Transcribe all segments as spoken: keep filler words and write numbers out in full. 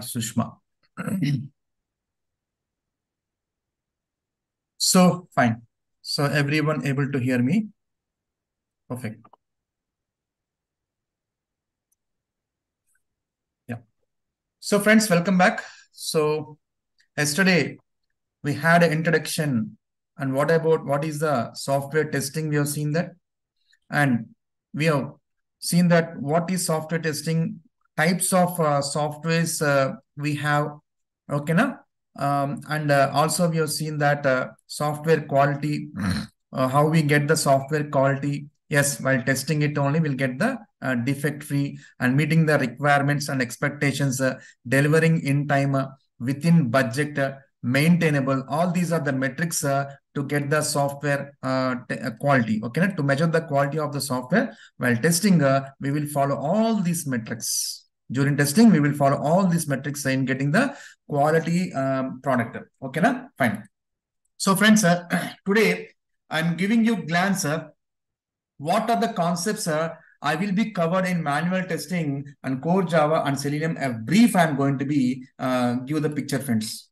Sushma. So fine. So everyone able to hear me? Perfect. Yeah. So friends, welcome back. So yesterday we had an introduction and what about what is the software testing? We have seen that, and we have seen that what is software testing, types of uh, softwares uh, we have, okay, na? Um, and uh, also we have seen that uh, software quality, uh, how we get the software quality. Yes, while testing it only, we'll get the uh, defect-free and meeting the requirements and expectations, uh, delivering in time, uh, within budget, uh, maintainable. All these are the metrics uh, to get the software uh, quality, okay? Na? To measure the quality of the software while testing, uh, we will follow all these metrics. During testing, we will follow all these metrics in getting the quality um, product. Okay, na? Fine. So friends, sir, today I'm giving you a glance, sir, what are the concepts, sir, I will be covered in manual testing and core Java and Selenium. A brief I'm going to be, uh, give the picture, friends.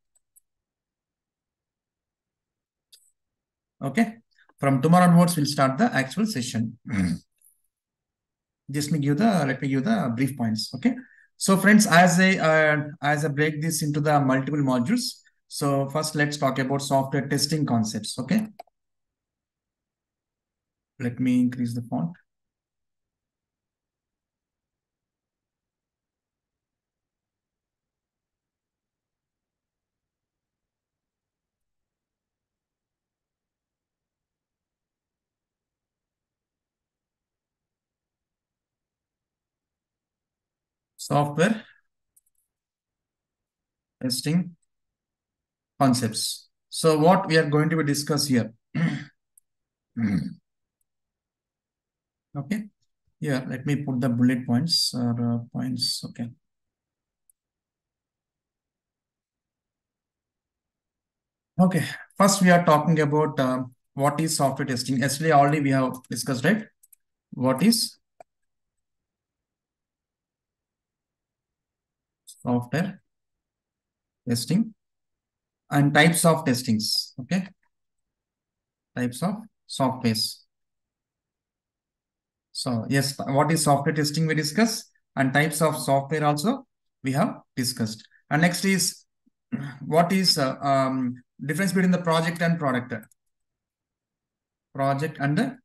Okay, from tomorrow onwards, we'll start the actual session. Just me give the let me give the brief points. Okay, so friends, as I uh, as I break this into the multiple modules. So first, let's talk about software testing concepts. Okay, let me increase the font. Software testing concepts. So what we are going to be discuss here. Okay. Yeah, let me put the bullet points or uh, points. Okay. Okay. First, we are talking about uh, what is software testing. Yesterday already we have discussed, right? What is software testing and types of testings, okay? Types of softwares. So yes, what is software testing we discussed, and types of software also we have discussed. And next is what is uh, um, difference between the project and product. Project and the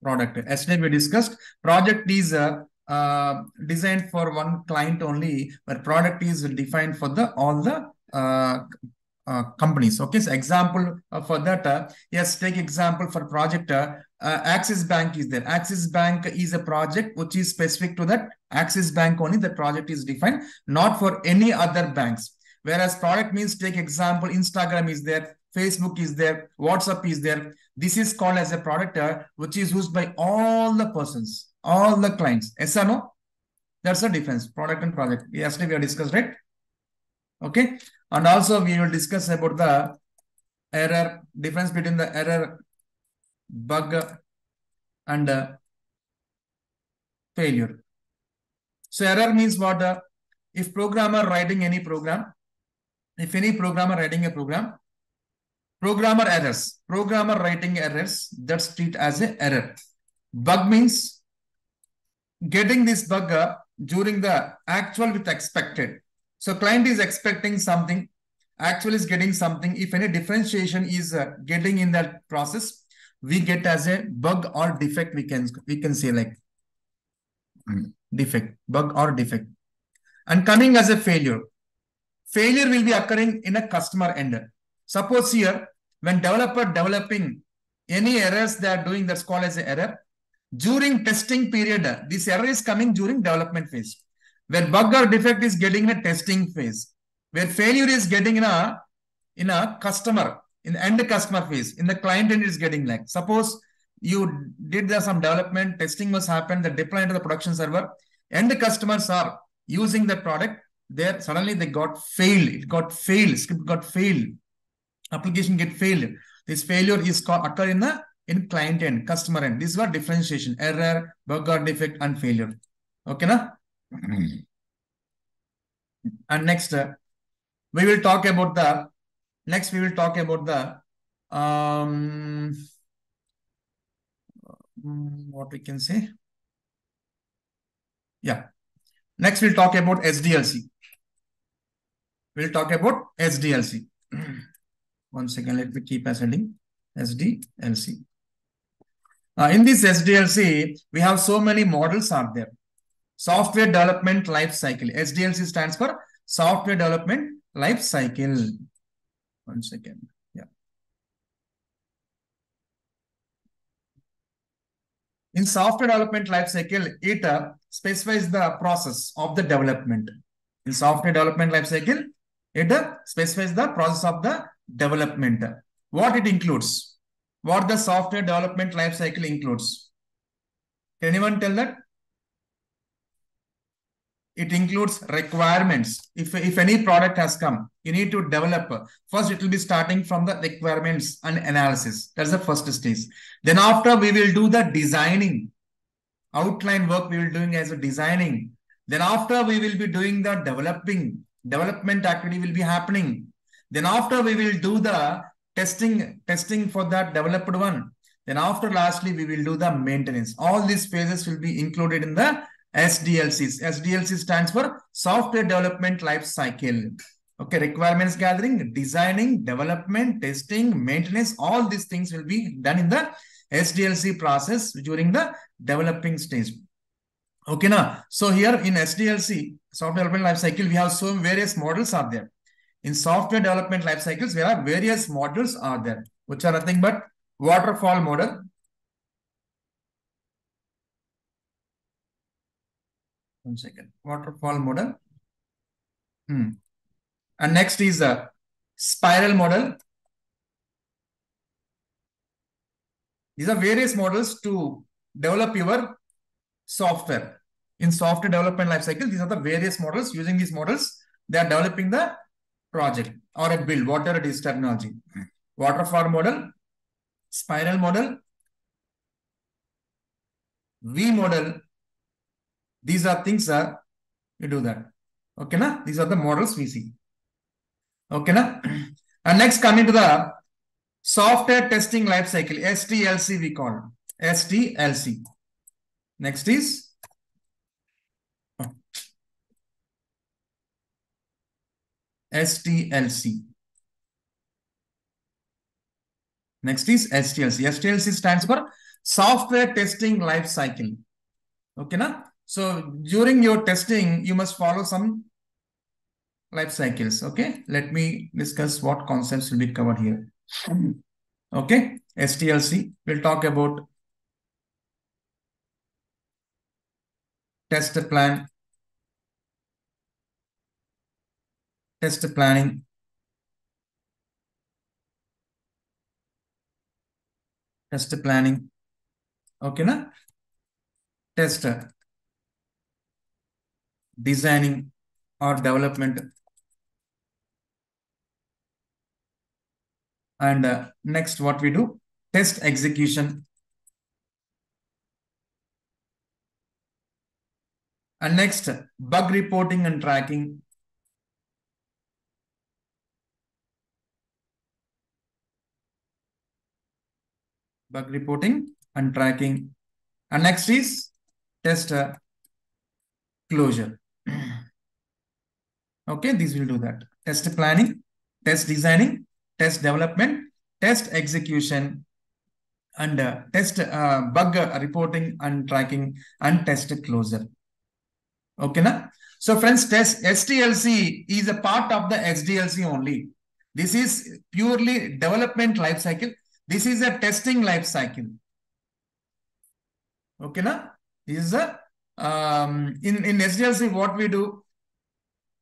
product. As we discussed, project is a uh, Uh, designed for one client only, but product is defined for the all the uh, uh, companies. Okay, so example uh, for that, uh, yes, take example for project, uh, uh, Axis Bank is there. Axis Bank is a project which is specific to that Axis Bank only. The project is defined, not for any other banks. Whereas product means, take example, Instagram is there, Facebook is there, WhatsApp is there. This is called as a product uh, which is used by all the persons, all the clients. Yes or no? That's the difference, product and project. Yesterday we have discussed, right? Okay. And also we will discuss about the error, difference between the error, bug, and uh, failure. So error means what? Uh, if programmer writing any program, if any programmer writing a program, programmer errors, programmer writing errors, that's treated as an error. Bug means getting this bug uh, during the actual with expected. So client is expecting something, actual is getting something. If any differentiation is uh, getting in that process, we get as a bug or defect. We can we can say like defect, bug or defect. And coming as a failure. Failure will be occurring in a customer end. Suppose here, when developer developing any errors they are doing, that's called as an error. During testing period, this error is coming during development phase, where bug or defect is getting in a testing phase, where failure is getting in a in a customer, in the end customer phase, in the client end is getting like. Suppose you did the, some development, testing must happen, the deployment to the production server, end customers are using the product, there suddenly they got failed, it got failed, script got failed, application get failed. This failure is occur in the in client end, customer end. This is what differentiation, error, bug or defect, and failure. Okay, na? And next, uh, we will talk about the, next we will talk about the, um, what we can say. Yeah. Next, we'll talk about S D L C. We'll talk about S D L C. One second, let me keep ascending. S D L C. Uh, in this S D L C, we have so many models are there. Software Development Life Cycle. S D L C stands for Software Development Life Cycle. One second. Yeah. In Software Development Life Cycle, it uh, specifies the process of the development. In Software Development Life Cycle, it uh, specifies the process of the development. What it includes? What the Software Development Life Cycle includes? Can anyone tell that? It includes requirements. If, if any product has come, you need to develop. First, it will be starting from the requirements and analysis. That's the first stage. Then after, we will do the designing. Outline work we will doing as a designing. Then after, we will be doing the developing. Development activity will be happening. Then after, we will do the testing, testing for that developed one. Then after, lastly, we will do the maintenance. All these phases will be included in the S D L Cs. S D L C stands for Software Development Life Cycle. Okay, requirements gathering, designing, development, testing, maintenance, all these things will be done in the S D L C process during the developing stage. Okay, now, so here in S D L C, Software Development Life Cycle, we have so various models are there. In software development life cycles, there are various models are there, which are nothing but waterfall model. One second, waterfall model. Hmm. And next is a spiral model. These are various models to develop your software. In software development life cycle, these are the various models. Using these models, they are developing the project or a build, whatever it is terminology. Waterfall model, spiral model, V model. These are things that you do that. Okay, na? These are the models we see. Okay, na? And next coming to the software testing life cycle, S T L C we call S T L C. Next is S T L C. Next is S T L C. S T L C stands for Software Testing Life Cycle. Okay, na? So during your testing, you must follow some life cycles. Okay, let me discuss what concepts will be covered here. Okay, S T L C. We'll talk about test plan. Test planning, test planning, okay, na? Test designing or development, and uh, next what we do, test execution, and next bug reporting and tracking. Bug reporting and tracking. And next is test uh, closure. Okay, these will do that. Test planning, test designing, test development, test execution, and uh, test uh, bug reporting and tracking, and test closure. Okay, na? So friends, test S T L C is a part of the S D L C only. This is purely development life cycle. This is a testing life cycle. Okay, na? This is a, um, in, in S D L C, what we do,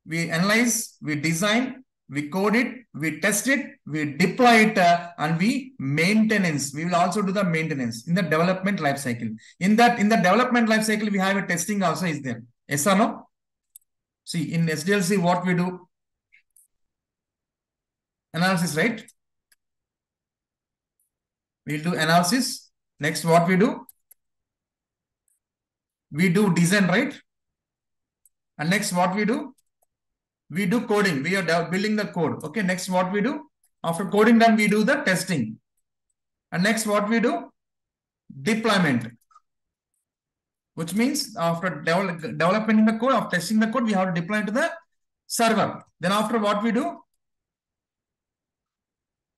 we analyze, we design, we code it, we test it, we deploy it, uh, and we maintenance. We will also do the maintenance in the development life cycle. In that, in the development life cycle, we have a testing also is there. Yes or no? See, in S D L C, what we do? Analysis, right? We'll do analysis. Next, what we do? We do design, right? And next, what we do? we do coding. We are building the code. Okay, next what we do? After coding done, we do the testing. And next what we do? Deployment. Which means after develop, developing the code, after testing the code, we have to deploy it to the server. Then after what we do?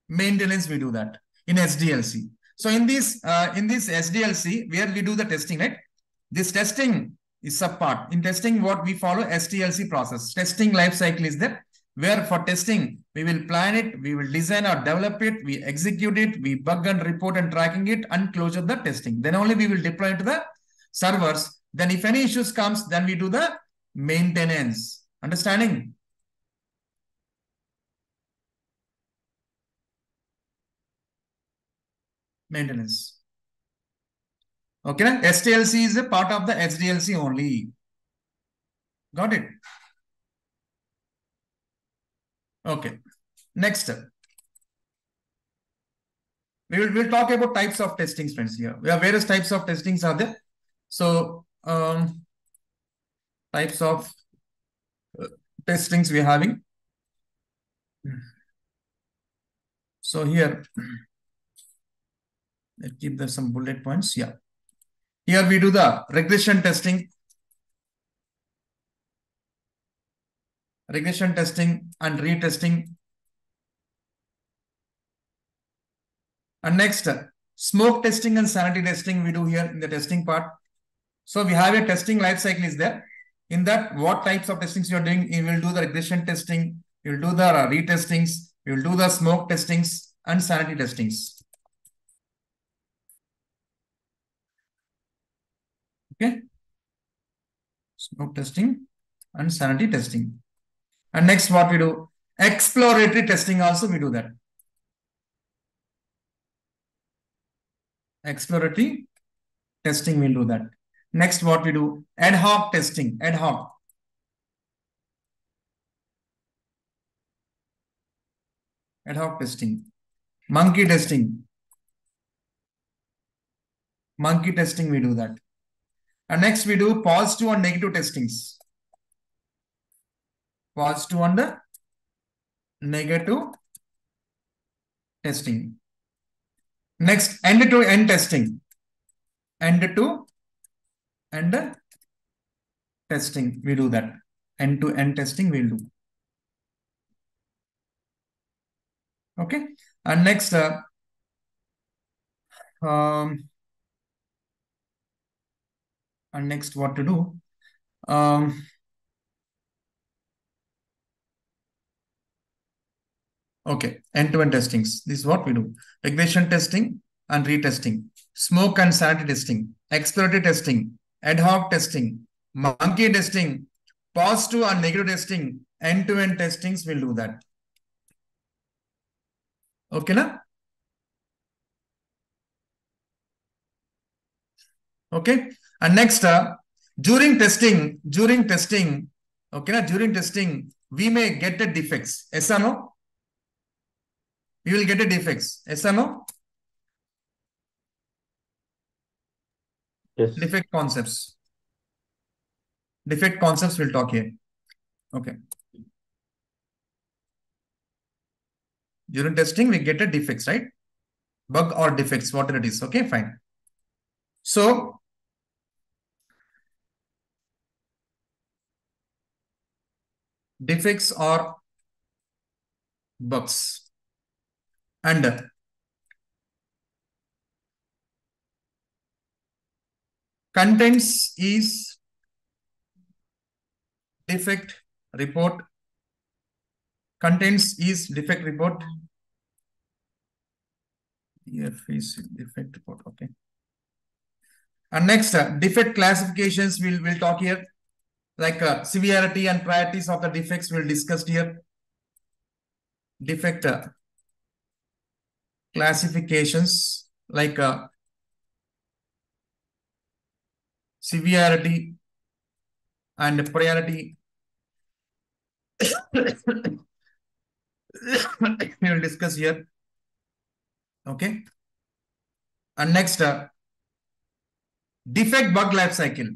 Maintenance, we do that in S D L C. So in this, uh, in this S D L C, where we do the testing, right? This testing is subpart. In testing, what we follow S T L C process. Testing lifecycle is there, where for testing, we will plan it, we will design or develop it, we execute it, we bug and report and tracking it and closure the testing. Then only we will deploy it to the servers. Then if any issues comes, then we do the maintenance. Understanding? Maintenance. Okay, S T L C is a part of the S D L C only. Got it? Okay. Next, we will we'll talk about types of testing, friends. Here we have various types of testings are there. So um, types of uh, testings we are having. So here, let's keep there some bullet points. Yeah. Here we do the regression testing, regression testing and retesting. And next, smoke testing and sanity testing we do here in the testing part. So we have a testing life cycle is there. In that, what types of testings you are doing? You will do the regression testing, you will do the retestings, you will do the smoke testings and sanity testings. Okay, smoke testing and sanity testing. And next what we do, exploratory testing also we do that. Exploratory testing we'll do that. Next what we do, ad hoc testing, ad hoc. Ad hoc testing, monkey testing. Monkey testing we do that. And next we do positive and negative testings. Positive and the negative testing. Next, end-to-end testing. End-to-end testing, we do that. End-to-end testing we'll do. Okay. And next, uh, um, And next, what to do? Um, okay, end-to-end testings. This is what we do. Regression testing and retesting. Smoke and sanity testing. Exploratory testing. Ad hoc testing. Monkey testing. Positive and negative testing. End-to-end testings will do that. Okay, na? Okay. And next, uh, during testing, during testing, okay, na, during testing, we may get a defects. Yes or no? We will get a defects. Yes or no? Yes. Defect concepts. Defect concepts we'll talk here. Okay. During testing, we get a defects, right? Bug or defects, whatever it is. Okay, fine. So, defects or bugs, and uh, contents is defect report. Contents is defect report. Df is defect report. Okay. And next, uh, defect classifications we'll we'll talk here. Like uh, severity and priorities of the defects we'll discuss here. Defect uh, classifications like uh, severity and priority. We'll discuss here. Okay. And next, uh, defect bug life cycle.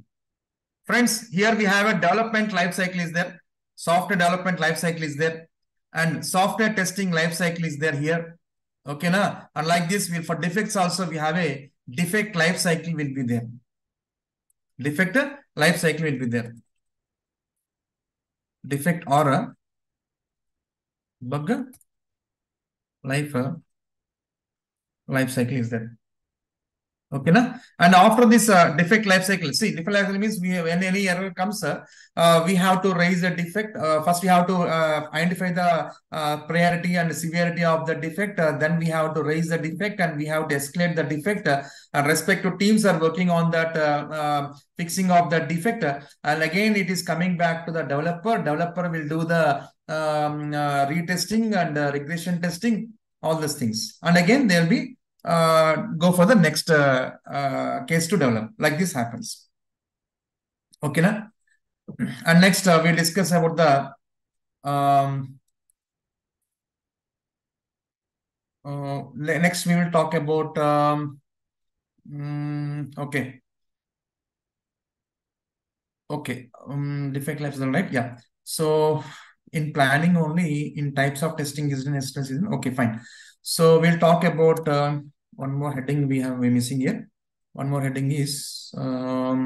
Friends, here we have a development life cycle is there. Software development lifecycle is there. And software testing lifecycle is there here. Okay, na? And like this, we, for defects also, we have a defect lifecycle will be there. Defect lifecycle will be there. Defect or a bug life life cycle is there. Okay, na? And after this uh, defect life cycle, see, defect life cycle means we have, when any error comes, uh, uh, we have to raise the defect. Uh, first, we have to uh, identify the uh, priority and severity of the defect. Uh, then we have to raise the defect and we have to escalate the defect. Uh, and respective teams are working on that uh, uh, fixing of the defect. Uh, and again, it is coming back to the developer. Developer will do the um, uh, retesting and uh, regression testing, all those things. And again, there will be Uh, go for the next uh, uh, case to develop. Like this happens. Okay, na? And next uh, we'll discuss about the um, uh, next we will talk about um, um, okay okay um, defect lifecycle, right? Yeah. So in planning only in types of testing is in instance. Okay, fine. So we'll talk about uh, one more heading we have we're missing here. One more heading is um,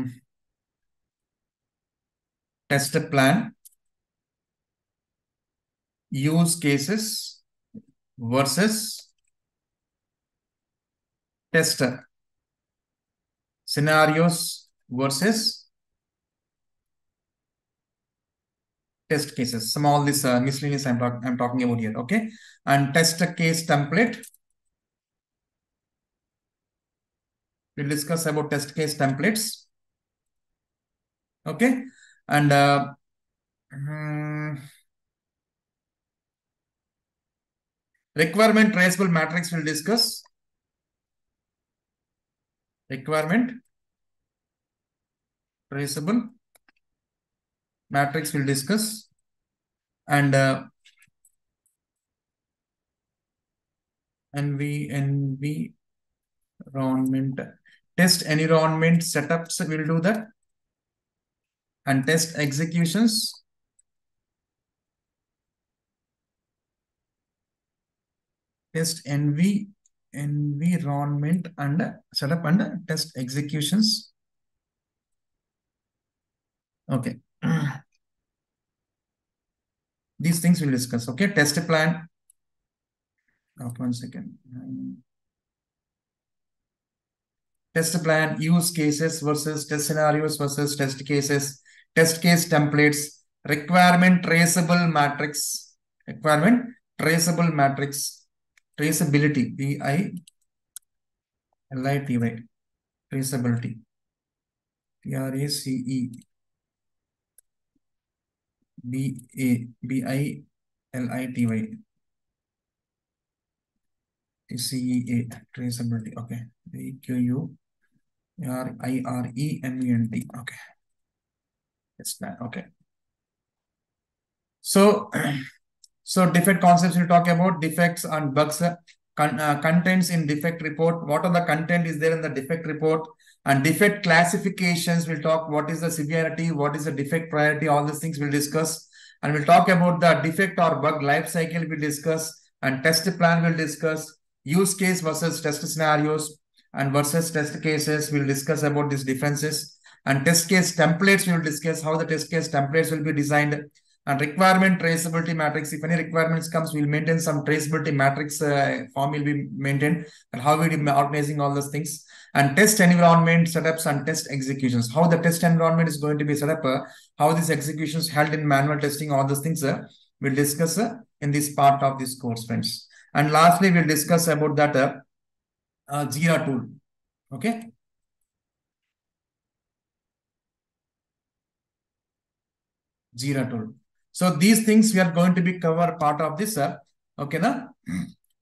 test plan, use cases versus tester, scenarios versus test cases. Some all this uh, miscellaneous I'm, talk I'm talking about here. Okay. And test case template. We'll discuss about test case templates. Okay. And uh, um, requirement traceable matrix we'll discuss. Requirement traceable matrix we'll discuss. And uh, N V, N V environment, test environment setups we'll do that. And test executions. Test N V, environment and setup and test executions. Okay. These things we'll discuss. Okay, test plan. Oh, one second. Test plan, use cases versus test scenarios versus test cases, test case templates, requirement traceable matrix, requirement traceable matrix, traceability, T I L I T Y, traceability, T R A C E. B A B I L I T Y C E A traceability. Okay. A Q U R I R E M E N T. Okay. It's that. Okay. So, so defect concepts we'll talk about, defects and bugs, con uh, contents in defect report. What are the content is there in the defect report? And defect classifications, we'll talk what is the severity, what is the defect priority, all these things we'll discuss. And we'll talk about the defect or bug life cycle we'll discuss, and test plan we'll discuss, use case versus test scenarios and versus test cases, we'll discuss about these differences. And test case templates, we'll discuss how the test case templates will be designed. And requirement traceability matrix, if any requirements comes, we'll maintain some traceability matrix uh, form will be maintained and how we'll be organizing all those things. And test environment setups and test executions, how the test environment is going to be set up, uh, how these executions held in manual testing, all those things uh, we'll discuss uh, in this part of this course, friends. And lastly, we'll discuss about that uh, uh, Jira tool. Okay. Jira tool. So these things we are going to be cover part of this, uh, okay, na?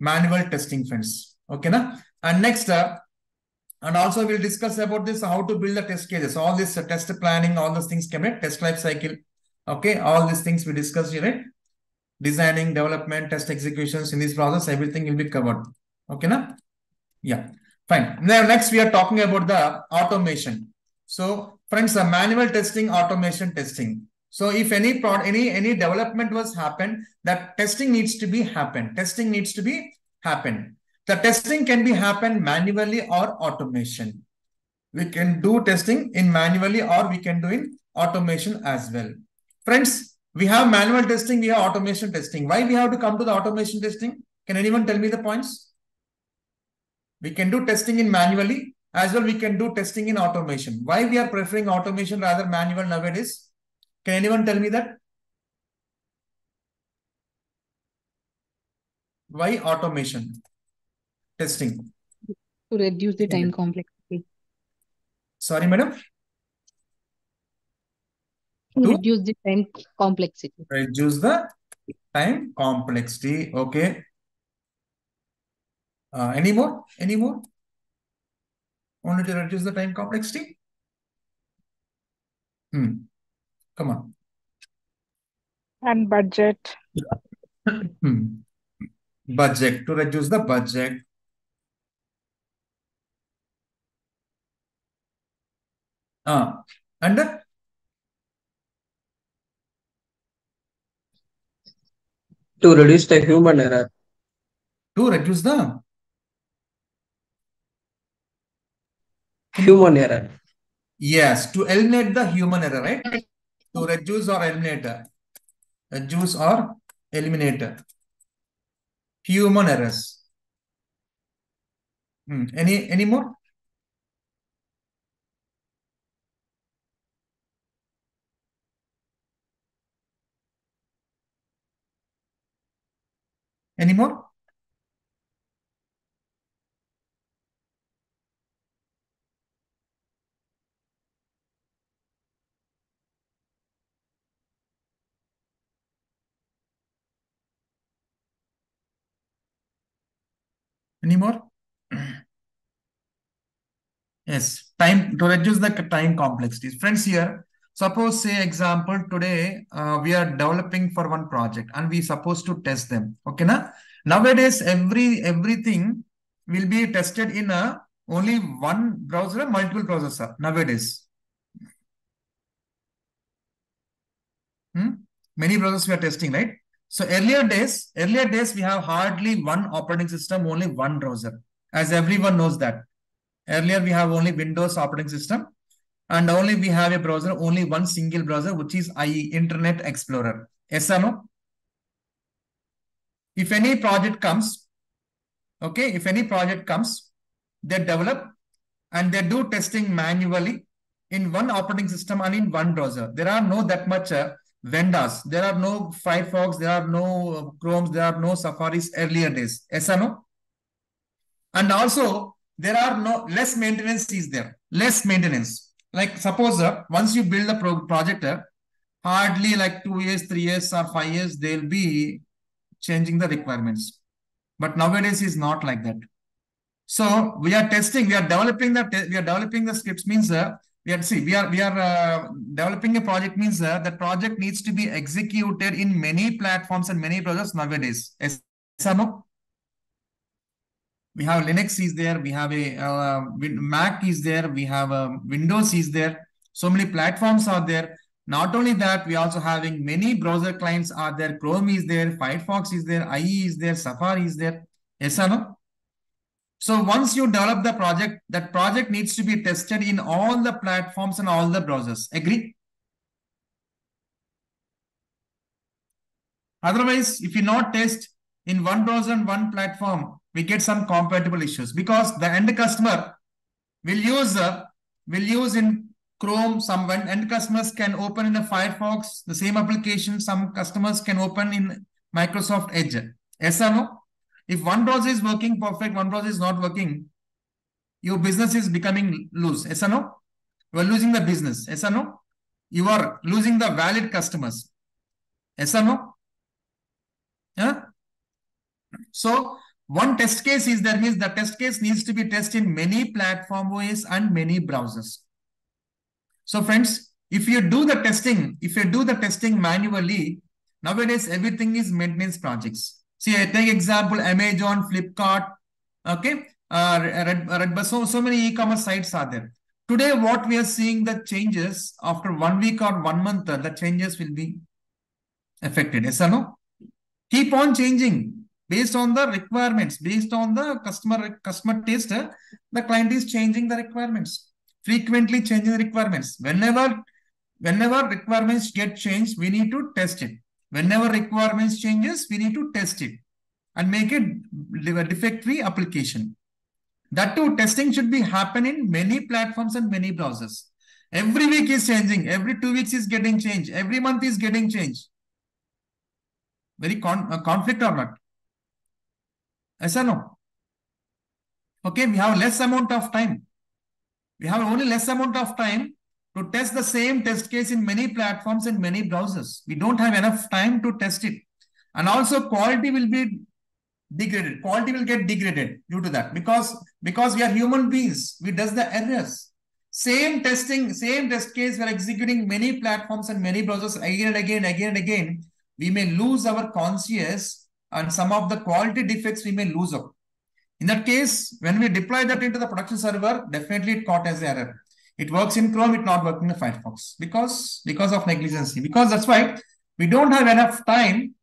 Manual testing, friends. Okay, na? And next, uh, and also we'll discuss about this, how to build the test cases. All this uh, test planning, all those things, commit, test life cycle. Okay, all these things we discussed here, right? Designing, development, test executions in this process, everything will be covered. Okay, na? Yeah, fine. Now next we are talking about the automation. So friends, uh, manual testing, automation testing. So if any pro any any development was happened, that testing needs to be happened. Testing needs to be happened. The testing can be happened manually or automation. We can do testing in manually or we can do in automation as well. Friends, we have manual testing, we have automation testing. Why we have to come to the automation testing? Can anyone tell me the points? We can do testing in manually as well. We can do testing in automation. Why we are preferring automation rather manual nowadays? Can anyone tell me that? Why automation testing? To reduce the time complexity. Sorry, madam? To reduce the time complexity. Reduce the time complexity. Okay. Uh, any more? Any more? Only to reduce the time complexity? Hmm. Come on. And budget. hmm. Budget. To reduce the budget. Ah. And the to reduce the human error. To reduce the human error. Yes, to eliminate the human error, right? To reduce or eliminate. Reduce or eliminate. Human errors. Hmm. Any, any more? Any more? Any more? Yes, time to reduce the time complexities. Friends, here, suppose say example, today uh, we are developing for one project and we supposed to test them. Okay, na? Nowadays, every everything will be tested in a only one browser, multiple browsers nowadays. Hmm? Many browsers we are testing, right? So earlier days, earlier days, we have hardly one operating system, only one browser, as everyone knows that. Earlier, we have only Windows operating system and only we have a browser, only one single browser, which is that is Internet Explorer. Yes or no? If any project comes, okay, if any project comes, they develop and they do testing manually in one operating system and in one browser. There are no that much uh, vendors. There are no Firefox, there are no Chromes, there are no Safaris earlier days. Yes or no? And also, there are no less maintenance is there. Less maintenance. Like suppose uh, once you build a pro project, uh, hardly like two years, three years or five years, they'll be changing the requirements. But nowadays is not like that. So we are testing, we are developing the, we are developing the scripts means uh, we are see we are we are uh, developing a project means uh, that project needs to be executed in many platforms and many browsers nowadays. Yes or no? We have Linux is there, we have a uh, Mac is there, we have a Windows is there. So many platforms are there. Not only that, we also having many browser clients are there. Chrome is there, Firefox is there, I E is there, Safari is there. Yes or no? So once you develop the project, that project needs to be tested in all the platforms and all the browsers. Agree? Otherwise, if you not test in one browser and one platform, we get some compatible issues because the end customer will use, uh, will use in Chrome, some end customers can open in a Firefox, the same application, some customers can open in Microsoft Edge. Yes or no? If one browser is working perfect, one browser is not working, your business is becoming loose. Yes or no? You are losing the business. Yes or no? You are losing the valid customers. Yes or no? Yeah? So one test case is there means the test case needs to be tested in many platform ways and many browsers. So friends, if you do the testing, if you do the testing manually, nowadays everything is maintenance projects. See, I take example, Amazon, Flipkart, okay, uh, Redbus, so, so many e-commerce sites are there. Today, what we are seeing, the changes after one week or one month, the changes will be affected. Yes or no? Keep on changing based on the requirements, based on the customer customer taste. The client is changing the requirements, frequently changing the requirements. Whenever, whenever requirements get changed, we need to test it. Whenever requirements changes, we need to test it and make it a defect-free application. That too, testing should be happening in many platforms and many browsers. Every week is changing. Every two weeks is getting changed. Every month is getting changed. Very con uh, conflict or not? Yes or no? Okay, we have less amount of time. We have only less amount of time to test the same test case in many platforms and many browsers. We don't have enough time to test it. And also quality will be degraded. Quality will get degraded due to that. Because, because we are human beings, we does the errors. Same testing, same test case, we are executing many platforms and many browsers again and again, again and again. We may lose our conscience and some of the quality defects we may lose up. In that case, when we deploy that into the production server, definitely it caught as error. It works in Chrome, it not working in Firefox because, because of negligency. Because that's why we don't have enough time.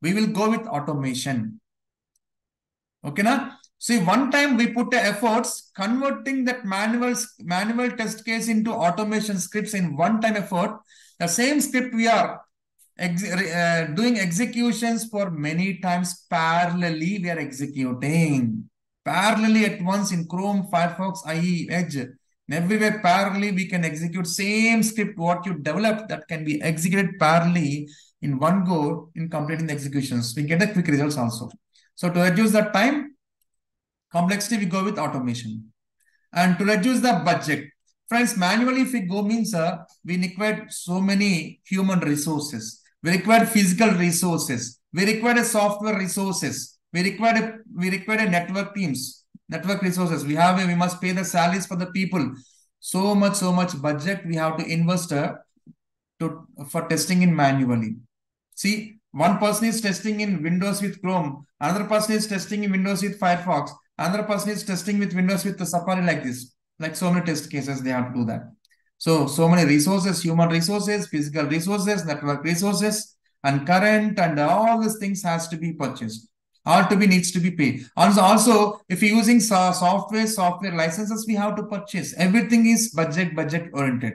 We will go with automation. Okay, na? See, one time we put the efforts, converting that manual, manual test case into automation scripts in one-time effort. The same script we are ex uh, doing executions for many times parallelly. We are executing parallelly at once in Chrome, Firefox, I E, Edge. Everywhere parallelly, we can execute same script what you developed that can be executed parallelly in one go in completing the executions. We get the quick results also. So to reduce the time complexity, we go with automation. And to reduce the budget, friends, manually if we go means uh, we require so many human resources. We require physical resources. We require a software resources. We require a, we require a network teams. Network resources we have, we must pay the salaries for the people. So much, so much budget we have to invest uh, to for testing in manually. See, one person is testing in Windows with Chrome, another person is testing in Windows with Firefox, another person is testing with Windows with the Safari like this. Like so many test cases, they have to do that. So, so many resources, human resources, physical resources, network resources, and current, and all these things has to be purchased. All to be needs to be paid. Also, also if you're using so software, software licenses, we have to purchase. Everything is budget, budget oriented.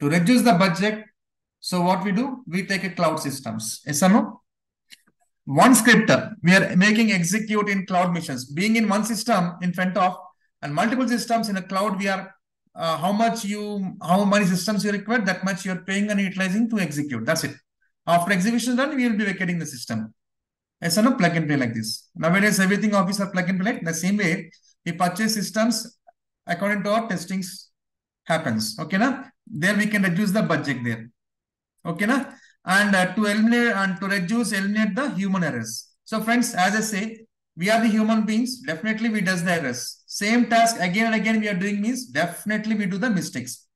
To reduce the budget, so what we do? We take a cloud systems. Yes or no? One script, we are making execute in cloud missions. Being in one system in front of, and multiple systems in a cloud, we are, uh, how much you, how many systems you require, that much you're paying and utilizing to execute. That's it. After execution done, we will be vacating the system. Yes or no? Plug and play like this. Nowadays, everything office are plug and play. The same way, we purchase systems according to our testings happens. Okay, na? There we can reduce the budget there. Okay, na? And uh, to eliminate and to reduce, eliminate the human errors. So friends, as I say, we are the human beings. Definitely we does the errors. Same task again and again we are doing means definitely we do the mistakes.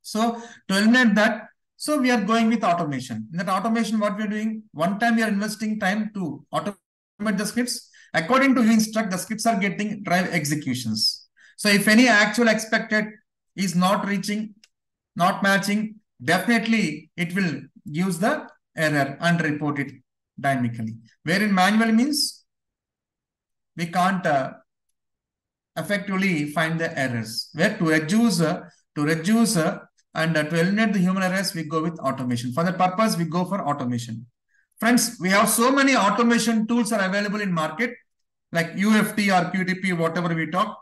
So to eliminate that, so we are going with automation. In that automation, what we are doing, one time we are investing time to automate the scripts. According to you instruct, the scripts are getting drive executions. So if any actual expected is not reaching, not matching, definitely it will use the error and report it dynamically. Wherein manual means we can't uh, effectively find the errors. Where to reduce, uh, to reduce, uh, And uh, to eliminate the human errors, we go with automation. For that purpose, we go for automation. Friends, we have so many automation tools are available in market, like U F T or Q T P, whatever we talk,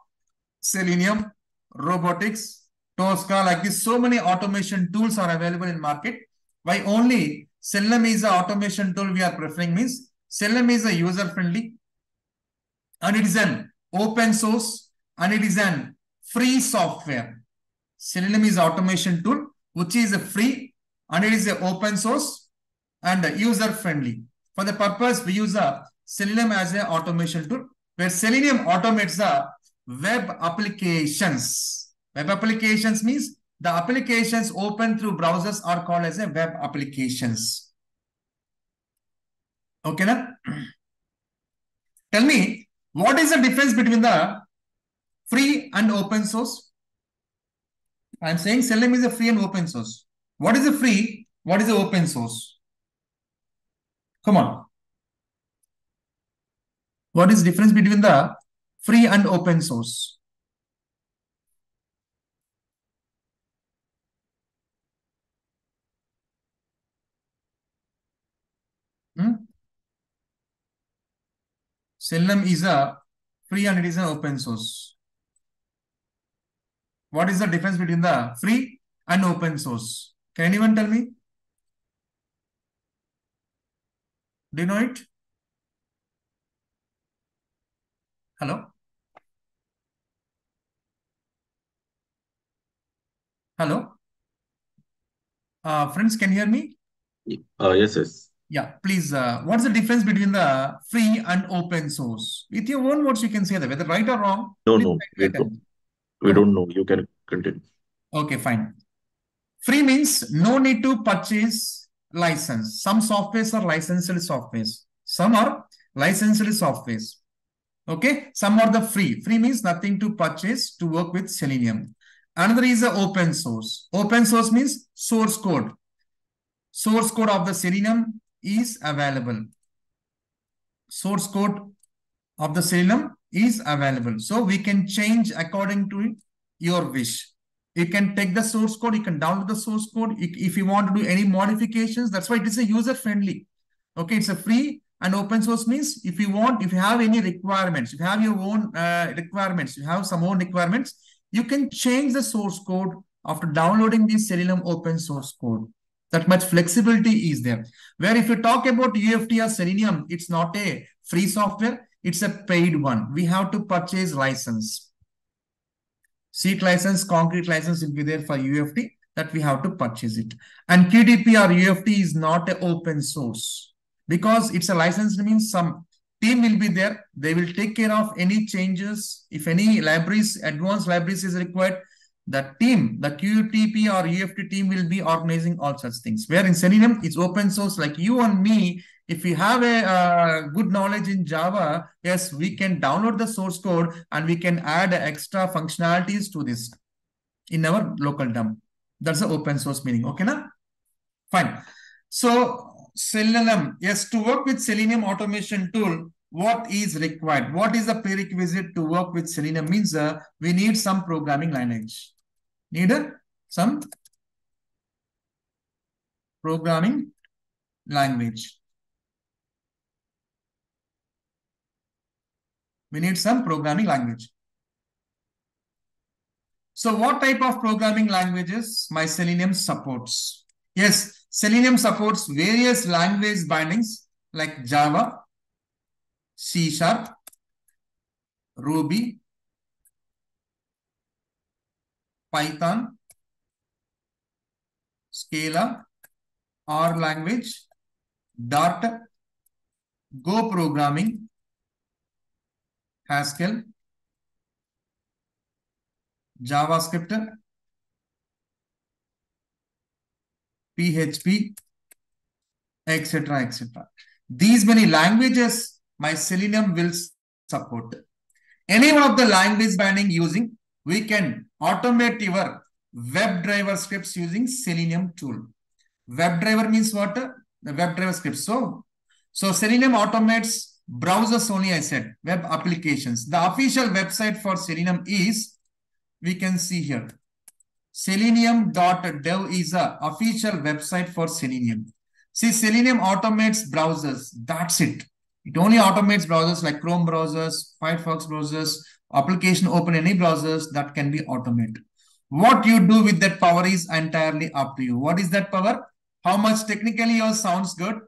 Selenium, Robotics, Tosca, like this. So many automation tools are available in market. Why only Selenium is an automation tool we are preferring means Selenium is a user-friendly and it is an open source and it is an free software. Selenium is automation tool, which is a free and it is an open source and user friendly. For the purpose, we use a Selenium as an automation tool where Selenium automates the web applications. Web applications means the applications open through browsers are called as a web applications. Okay, na? Tell me, what is the difference between the free and open source? I'm saying Selenium is a free and open source. What is a free? What is the open source? Come on. What is the difference between the free and open source? Hmm? Selenium is a free and it is an open source. What is the difference between the free and open source? Can anyone tell me? Do you know it? Hello? Hello? Uh, friends, can you hear me? Uh, yes, yes. Yeah, please. Uh, what's the difference between the free and open source? With your own words, you can say that, whether right or wrong. No, no, we don't, we don't know. You can continue. Okay, fine. Free means no need to purchase license. Some softwares are licensed softwares. Some are licensed softwares. Okay, some are the free. Free means nothing to purchase to work with Selenium. Another is the open source. Open source means source code. Source code of the Selenium is available. Source code of the Selenium is available. So we can change according to your wish. You can take the source code, you can download the source code. If you want to do any modifications, that's why it is a user-friendly. Okay, it's a free and open source means if you want, if you have any requirements, if you have your own uh, requirements, you have some own requirements, you can change the source code after downloading the Selenium open source code. That much flexibility is there. Where if you talk about U F T or Selenium, it's not a free software, it's a paid one. We have to purchase license. Seat license, concrete license will be there for U F T, that we have to purchase it. And Q T P or U F T is not an open source because it's a license means some team will be there. They will take care of any changes. If any libraries, advanced libraries is required, the team, the Q T P or U F T team will be organizing all such things. Where in Selenium, it's open source like you and me. If we have a uh, good knowledge in Java, yes, we can download the source code and we can add extra functionalities to this in our local dump. That's the open source meaning. Okay, na? Fine. So Selenium, yes, to work with Selenium automation tool, what is required? What is the prerequisite to work with Selenium? Means uh, we need some programming language. Need uh, some programming language. We need some programming language. So what type of programming languages my Selenium supports? Yes, Selenium supports various language bindings like Java, C sharp, Ruby, Python, Scala, R language, Dart, Go programming, Haskell, JavaScript, P H P, et cetera, et cetera. These many languages my Selenium will support. Any one of the language binding using, we can automate your WebDriver scripts using Selenium tool. WebDriver means what? The WebDriver scripts. So, so Selenium automates browsers only, I said, web applications. The official website for Selenium is, we can see here, selenium dot dev is the official website for Selenium. See, Selenium automates browsers. That's it. It only automates browsers like Chrome browsers, Firefox browsers, application open any browsers that can be automated. What you do with that power is entirely up to you. What is that power? How much technically yours sounds good?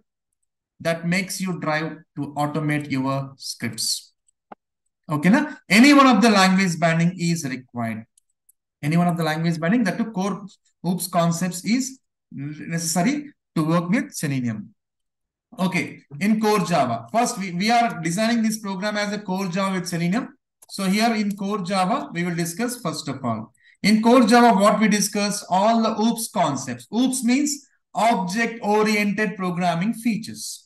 That makes you drive to automate your scripts. Okay, na? Any one of the language binding is required. Any one of the language binding, that two core OOPS concepts is necessary to work with Selenium. Okay, in core Java. First, we, we are designing this program as a core Java with Selenium. So here in core Java, we will discuss first of all. In core Java, what we discuss, all the OOPS concepts. OOPS means object-oriented programming features.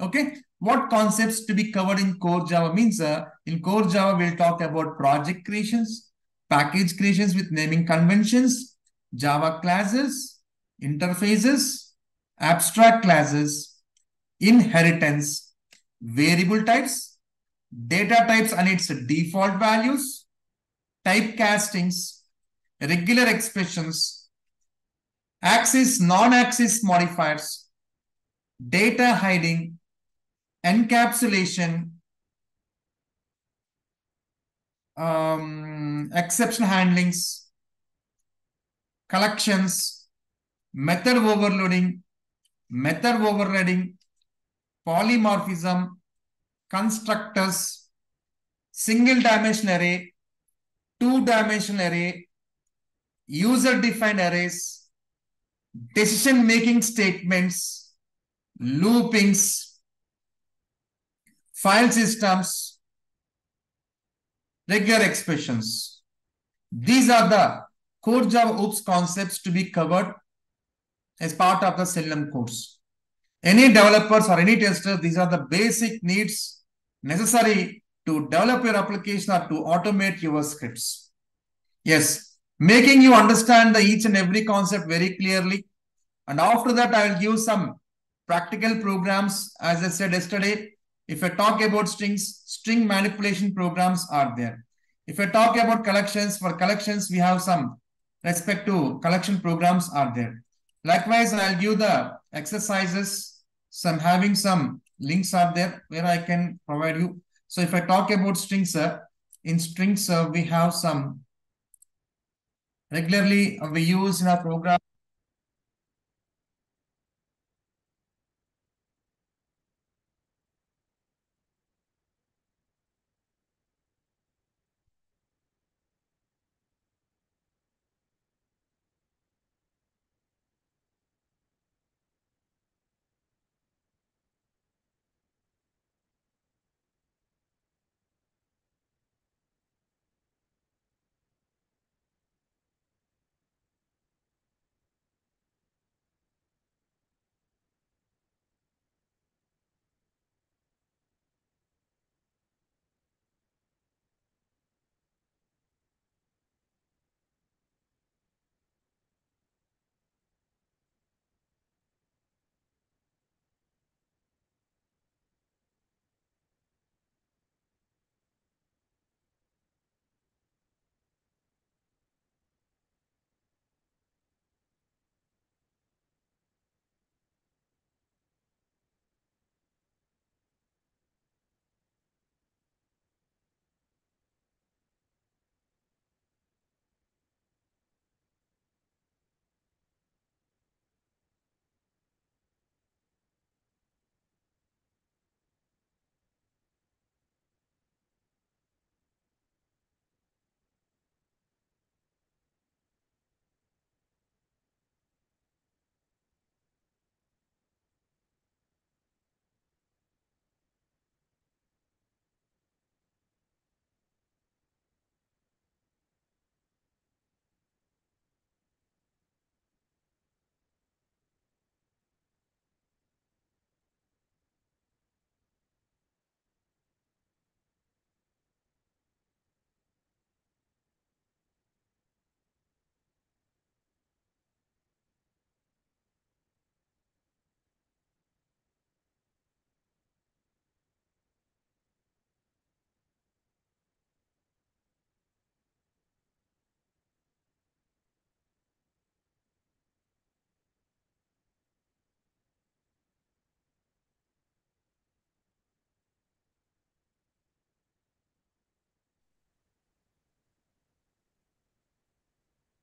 Okay, what concepts to be covered in core Java means uh, in core Java, we'll talk about project creations, package creations with naming conventions, Java classes, interfaces, abstract classes, inheritance, variable types, data types and its default values, type castings, regular expressions, axis, non-axis modifiers, data hiding, encapsulation, um, exception handlings, collections, method overloading, method overriding, polymorphism, constructors, single-dimensional array, two-dimensional array, user-defined arrays, decision-making statements, loopings, file systems, regular expressions. These are the core Java OOPS concepts to be covered as part of the Selenium course. Any developers or any testers, these are the basic needs necessary to develop your application or to automate your scripts. Yes, making you understand the each and every concept very clearly. And after that, I will give some practical programs. As I said yesterday, if I talk about strings, string manipulation programs are there. If I talk about collections, for collections, we have some respect to collection programs are there. Likewise, I'll give the exercises. Some having some links are there where I can provide you. So if I talk about strings, uh, in strings, uh, we have some regularly uh, we use in our program.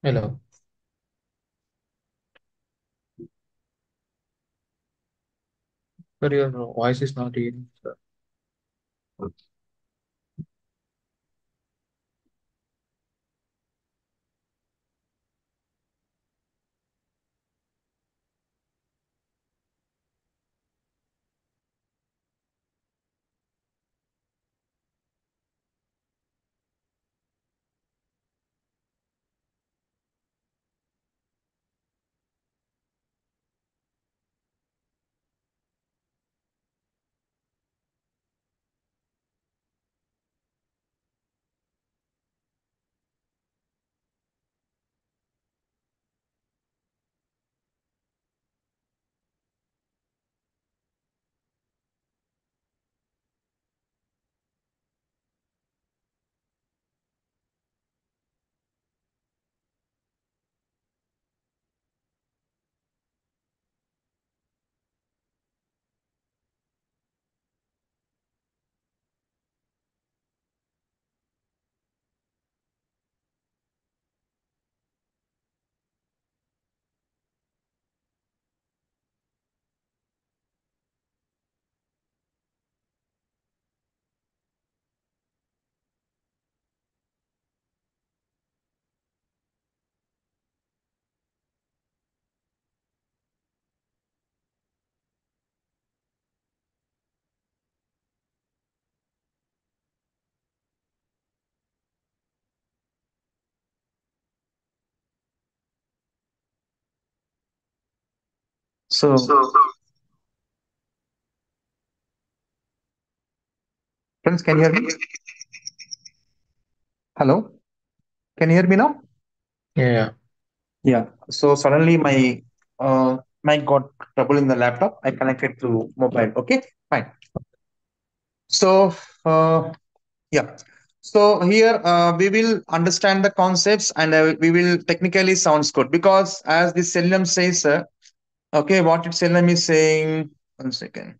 Hello. But your voice is not in. Sir. Okay. So, so friends, can you hear me? Hello? Can you hear me now? Yeah. Yeah. So suddenly my uh my got trouble in the laptop. I connected to mobile. Okay, fine. So uh yeah. So here uh, we will understand the concepts and uh, we will technically source code, because as the Selenium says, uh, okay, what Selenium is saying, one second.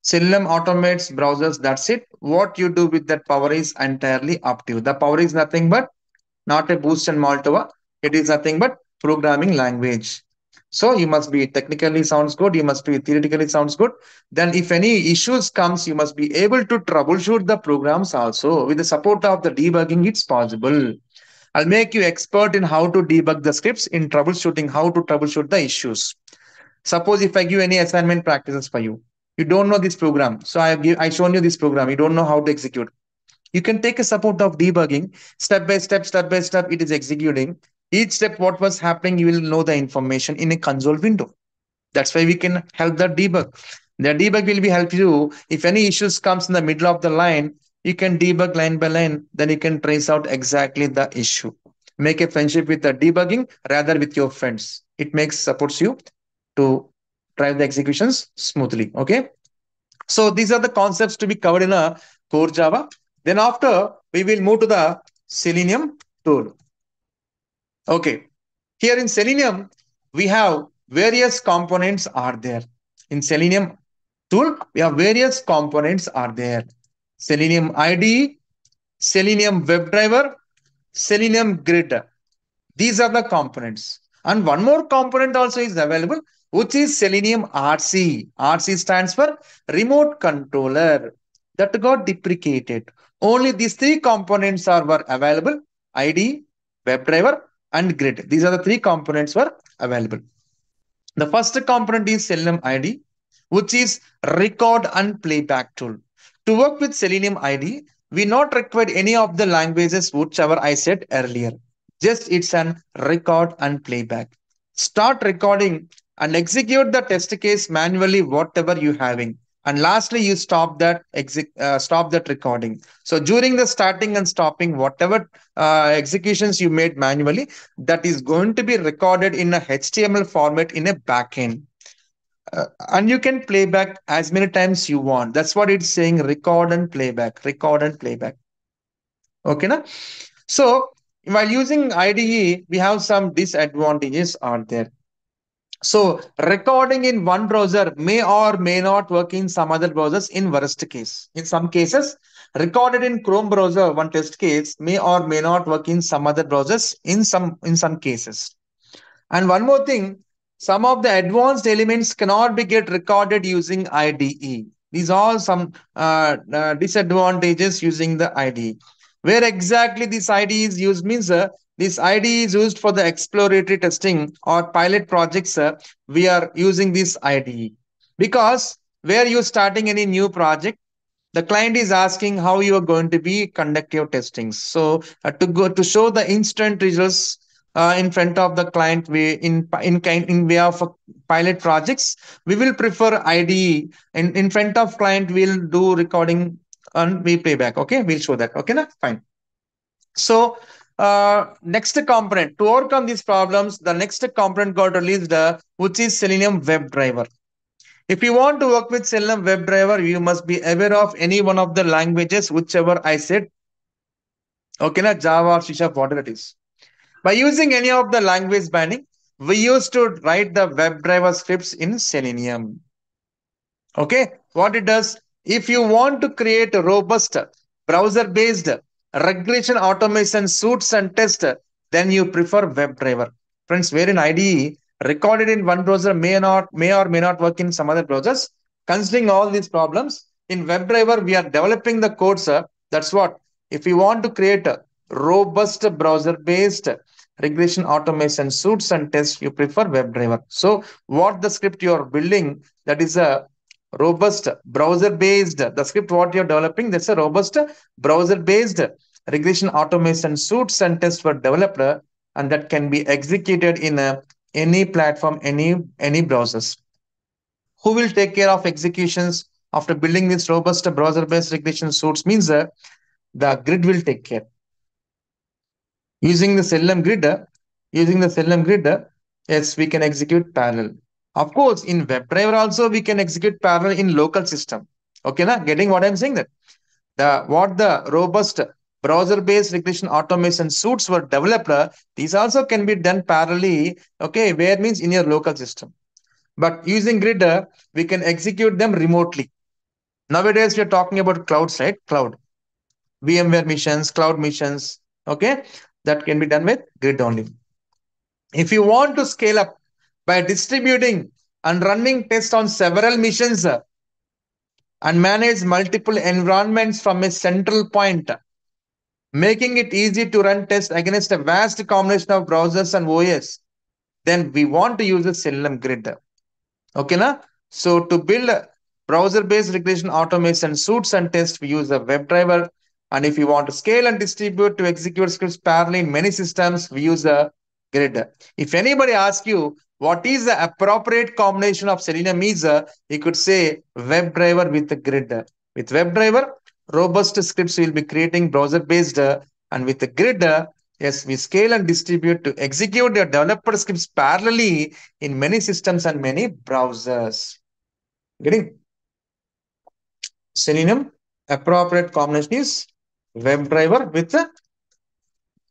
Selenium automates browsers, that's it. What you do with that power is entirely up to you. The power is nothing but not a boost and Molotov. It is nothing but programming language. So you must be technically sounds good. You must be theoretically sounds good. Then if any issues comes, you must be able to troubleshoot the programs also. With the support of the debugging, it's possible. I'll make you expert in how to debug the scripts, in troubleshooting, how to troubleshoot the issues. Suppose if I give any assignment practices for you, you don't know this program. So I have give, I shown you this program. You don't know how to execute. You can take a support of debugging, step by step, step by step, it is executing. Each step, what was happening, you will know the information in a console window. That's why we can help the debug. The debug will be help you. If any issues comes in the middle of the line, you can debug line by line. Then you can trace out exactly the issue. Make a friendship with the debugging rather with your friends. It makes supports you to drive the executions smoothly. Okay. So these are the concepts to be covered in a core Java. Then after we will move to the Selenium tool. Okay, here in Selenium, we have various components are there. In Selenium tool, we have various components are there. Selenium I D E, Selenium WebDriver, Selenium Grid. These are the components. And one more component also is available, which is Selenium R C. R C stands for Remote Controller. That got deprecated. Only these three components are were available, I D E, WebDriver, and grid. These are the three components were available. The first component is Selenium I D, which is record and playback tool. To work with Selenium I D, we not required any of the languages whichever I said earlier. Just it's an record and playback. Start recording and execute the test case manually, whatever you having. And lastly, you stop that exec, uh, stop that recording. So during the starting and stopping, whatever uh, executions you made manually, that is going to be recorded in a H T M L format in a backend. Uh, and you can play back as many times you want. That's what it's saying, record and playback, record and playback. Okay, na? So while using I D E, we have some disadvantages are there. So recording in one browser may or may not work in some other browsers in worst case. In some cases, recorded in Chrome browser, one test case may or may not work in some other browsers in some, in some cases. And one more thing, some of the advanced elements cannot be get recorded using I D E. These are some uh, uh, disadvantages using the I D E. Where exactly this I D E is used means uh, this I D E is used for the exploratory testing or pilot projects. Uh, we are using this I D E because where you're starting any new project, the client is asking how you are going to be conduct your testing. So uh, to go to show the instant results uh, in front of the client, we in in kind in way of pilot projects, we will prefer I D E, and in front of client we'll do recording and we playback. Okay, we'll show that. Okay, na? Fine. So. Uh, next component to overcome these problems, the next component got released, uh, which is Selenium WebDriver. If you want to work with Selenium WebDriver, you must be aware of any one of the languages, whichever I said. Okay, na, Java or C sharp, whatever it is. By using any of the language binding, we used to write the WebDriver scripts in Selenium. Okay, what it does, if you want to create a robust browser-based regression automation suits and test, then you prefer WebDriver. Friends, where in I D E, recorded in one browser may not may or may not work in some other browsers. Considering all these problems, in WebDriver, we are developing the code, sir. That's what. If you want to create a robust browser-based regression automation suits and tests, you prefer WebDriver. So what the script you are building, that is a robust browser based, the script what you're developing, that's a robust browser based regression automation suits and tests for developer, and that can be executed in a any platform, any any browsers. Who will take care of executions after building this robust browser-based regression suites means that the grid will take care. Using the Selenium grid, using the Selenium grid, yes, we can execute parallel. Of course, in WebDriver also we can execute parallel in local system. Okay, na? Getting what I'm saying? That the what the robust browser-based regression automation suites for developer, these also can be done parallelly. Okay, where it means in your local system. But using grid, we can execute them remotely. Nowadays, we are talking about clouds, right? Cloud, VMware missions, cloud missions. Okay, that can be done with grid only. If you want to scale up by distributing and running tests on several missions and manage multiple environments from a central point, making it easy to run tests against a vast combination of browsers and O S, then we want to use the Selenium grid. Okay, na? So to build browser-based regression automation suites and tests, we use a WebDriver. And if you want to scale and distribute to execute scripts parallel in many systems, we use a grid. If anybody asks you what is the appropriate combination of Selenium is, you could say WebDriver with the grid. With WebDriver, robust scripts will be creating browser-based, and with the grid, yes, we scale and distribute to execute your developer scripts parallelly in many systems and many browsers. Getting? Selenium, appropriate combination is WebDriver with the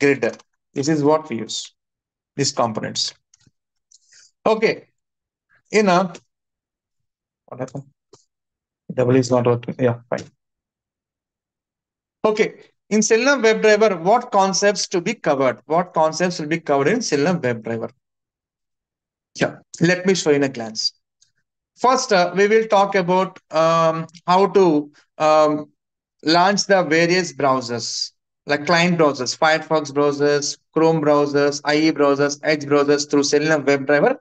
grid. This is what we use, these components. Okay. You know, what happened? Double is not working. Yeah, fine. Okay. In Selenium WebDriver, what concepts to be covered? What concepts will be covered in Selenium WebDriver? Yeah, let me show you in a glance. First, uh, we will talk about um, how to um, launch the various browsers, like client browsers, Firefox browsers, Chrome browsers, I E browsers, Edge browsers through Selenium WebDriver.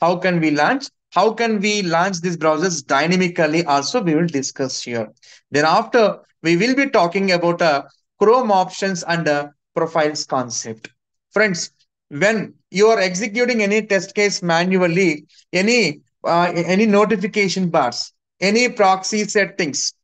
How can we launch? How can we launch these browsers dynamically? Also, we will discuss here. Then after, we will be talking about a Chrome options and uh, profiles concept. Friends, when you are executing any test case manually, any uh, any notification bars, any proxy settings,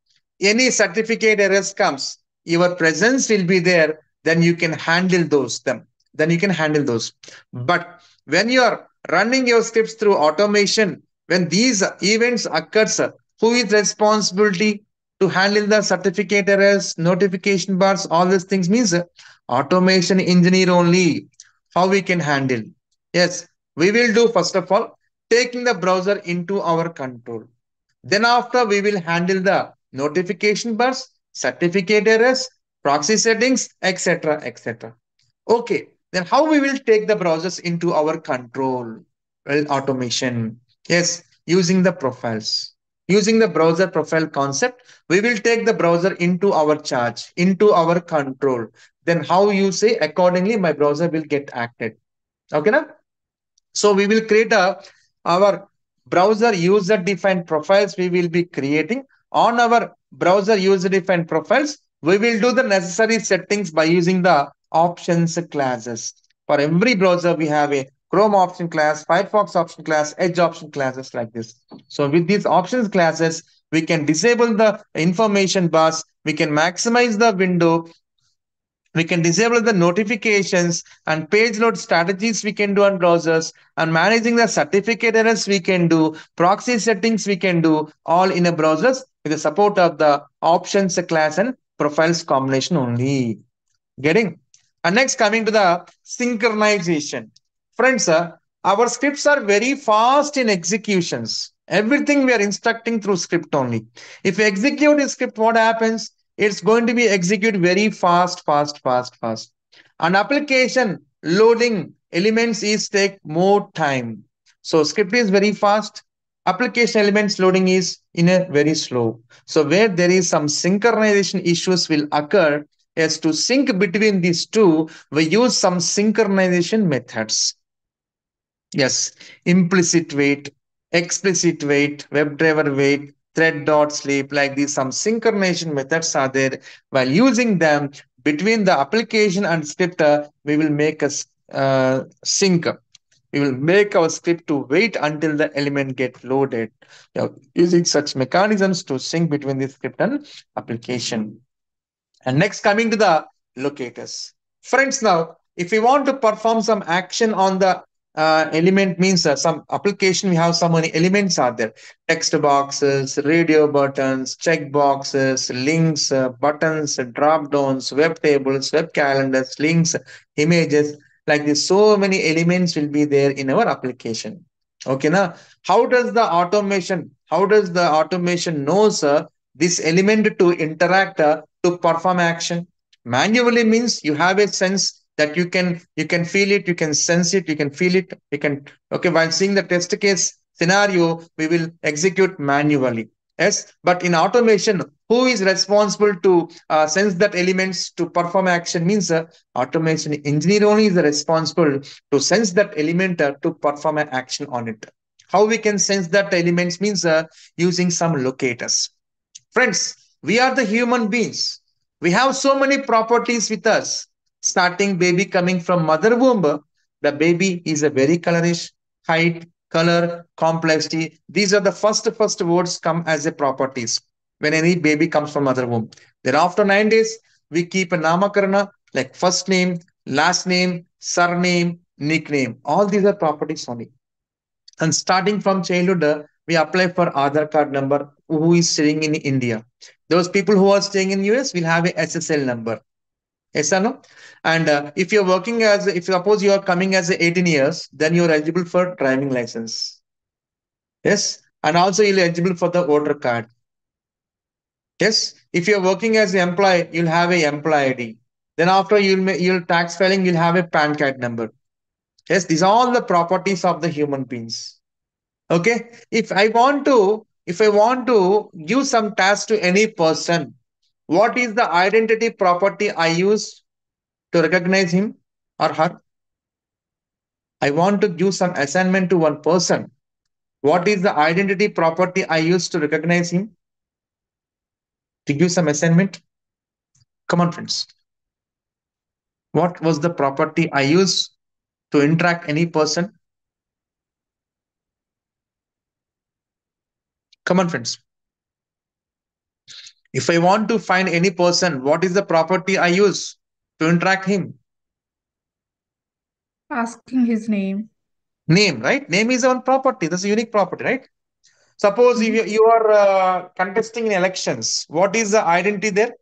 any certificate errors comes, your presence will be there, then you can handle those. Them. Then you can handle those. But when you are running your scripts through automation, when these events occurs, who is responsibility to handle the certificate errors, notification bars, all these things means uh, automation engineer only. How we can handle? Yes, we will do first of all, taking the browser into our control. Then after we will handle the notification bars, certificate errors, proxy settings, et cetera, et cetera. Okay, then how we will take the browsers into our control? Well, automation. Yes, using the profiles. Using the browser profile concept, we will take the browser into our charge, into our control. Then how you say, accordingly, my browser will get acted. Okay, now? So we will create a, our browser user-defined profiles we will be creating. On our browser user-defined profiles, we will do the necessary settings by using the options classes. For every browser, we have a Chrome option class, Firefox option class, Edge option classes like this. So with these options classes, we can disable the information bars, we can maximize the window, we can disable the notifications and page load strategies we can do on browsers, and managing the certificate errors we can do, proxy settings we can do, all in a browsers with the support of the options class and profiles combination only. Getting? And next coming to the synchronization. Friends, uh, our scripts are very fast in executions. Everything we are instructing through script only. If we execute a script, what happens? It's going to be executed very fast, fast, fast, fast. An application loading elements is take more time. So script is very fast. Application elements loading is in a very slow. So where there is some synchronization issues will occur, as to sync between these two, we use some synchronization methods. Yes, implicit wait, explicit wait, WebDriver wait, thread.sleep, like these, some synchronization methods are there. While using them between the application and script, we will make a uh, sync. We will make our script to wait until the element gets loaded, you know, using such mechanisms to sync between the script and application. And next, coming to the locators. Friends, now, if we want to perform some action on the uh, element, means uh, some application, we have so many elements are there. Text boxes, radio buttons, check boxes, links, uh, buttons, drop downs, web tables, web calendars, links, images. Like this, so many elements will be there in our application. Okay, now how does the automation? How does the automation knows uh, this element to interact uh, to perform action? Manually means you have a sense that you can you can feel it, you can sense it, you can feel it, you can. Okay, while seeing the test case scenario, we will execute manually. Yes, but in automation, who is responsible to uh, sense that elements to perform action? Means uh, automation engineer only is responsible to sense that element uh, to perform an action on it. How we can sense that elements means uh, using some locators. Friends, we are the human beings. We have so many properties with us. Starting baby coming from mother womb, the baby is a very colorish, height, color, complexity. These are the first first words come as a properties when any baby comes from mother womb. Then after nine days, we keep a namakarana like first name, last name, surname, nickname. All these are properties only. And starting from childhood, we apply for Aadhaar card number. Who is staying in India? Those people who are staying in U S will have a S S L number. Yes or no? And uh, if you're working as, if suppose you are coming as eighteen years, then you're eligible for driving license. Yes. And also you're eligible for the voter card. Yes. If you're working as an employee, you'll have a employee I D. Then after you'll, you'll tax filing, you'll have a PAN card number. Yes. These are all the properties of the human beings. Okay. If I want to, if I want to give some task to any person, what is the identity property I use to recognize him or her? I want to give some assignment to one person. What is the identity property I use to recognize him? To give some assignment? Come on, friends. What was the property I use to interact any person? Come on, friends. If I want to find any person, what is the property I use to interact him? Asking his name. Name, right? Name is one property. That's a unique property, right? Suppose mm-hmm. if you, you are uh, contesting in elections. What is the identity there?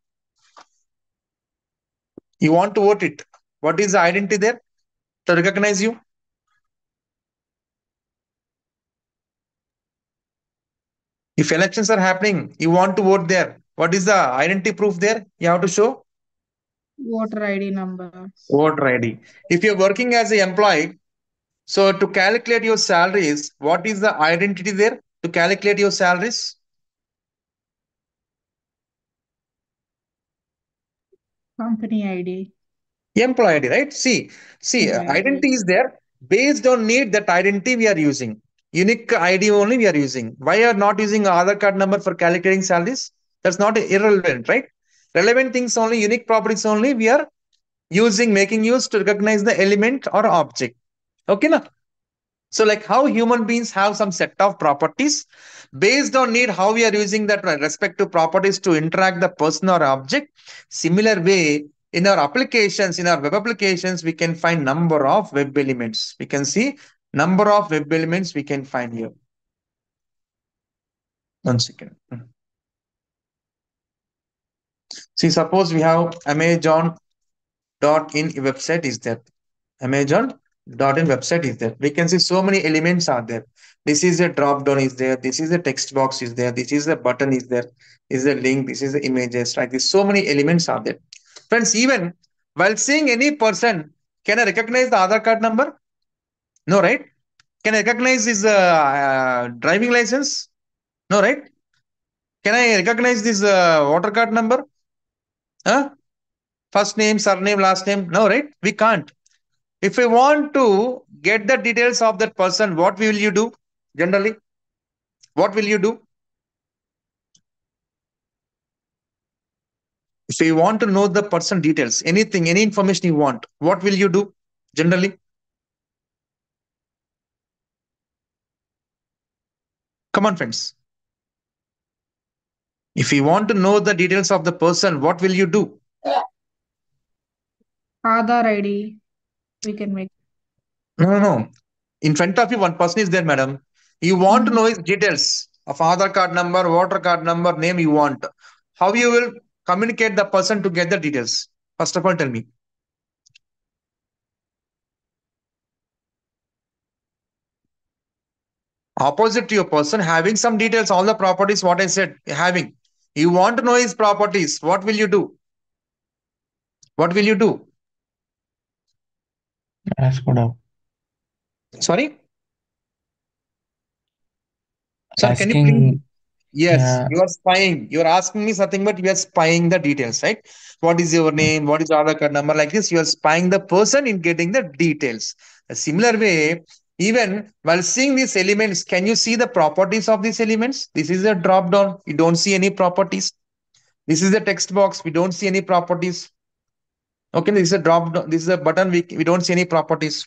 You want to vote it. What is the identity there to recognize you? If elections are happening, you want to vote there. What is the identity proof there? You have to show? Voter I D number. Voter I D. If you're working as an employee, so to calculate your salaries, what is the identity there to calculate your salaries? Company I D. Employee I D, right? See, see, yeah. Identity is there. Based on need, that identity we are using. Unique I D only we are using. Why are not using Aadhaar card number for calculating salaries? That's not irrelevant, right? Relevant things only, unique properties only we are using, making use to recognize the element or object. Okay, na? So like how human beings have some set of properties, based on need, how we are using that respective properties to interact the person or object. Similar way, in our applications, in our web applications, we can find number of web elements. We can see number of web elements we can find here. One second. See, suppose we have Amazon dot in website is there. Amazon dot in website is there. We can see so many elements are there. This is a drop down is there. This is a text box is there. This is a button is there. This is a link. This is the images. Like this, so many elements are there. Friends, even while seeing any person, can I recognize the Aadhaar card number? No, right? Can I recognize his uh, uh, driving license? No, right? Can I recognize this uh, voter card number? Huh? First name, surname, last name. No, right? We can't. If we want to get the details of that person, what will you do generally? What will you do? If you want to know the person details, anything, any information you want, what will you do generally? Come on, friends. If you want to know the details of the person, what will you do? Aadhaar I D. We can make. No, no, no. In front of you, one person is there, madam. You want to know his details of Aadhaar card number, voter card number, name you want. How you will communicate the person to get the details? First of all, tell me. Opposite to your person, having some details, all the properties, what I said, having. You want to know his properties. What will you do? What will you do? Ask for now. Sorry? Sir, can you please? Yes, yeah. You are spying. You are asking me something, but you are spying the details, right? What is your name? What is your Aadhaar card number? Like this, you are spying the person in getting the details. A similar way, even while seeing these elements, can you see the properties of these elements? This is a drop down. You don't see any properties. This is a text box. We don't see any properties. Okay, this is a drop down. This is a button. We, we don't see any properties.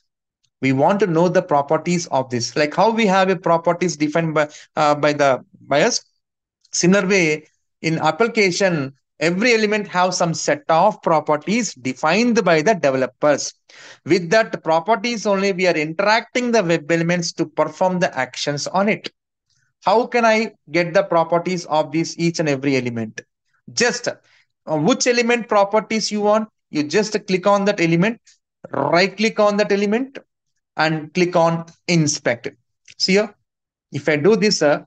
We want to know the properties of this, like how we have a properties defined by uh, by the by us. Similar way, in application, every element have some set of properties defined by the developers. With that properties only, we are interacting the web elements to perform the actions on it. How can I get the properties of this each and every element? Just uh, which element properties you want? You just click on that element, right click on that element, and click on inspect. See here, if I do this, uh,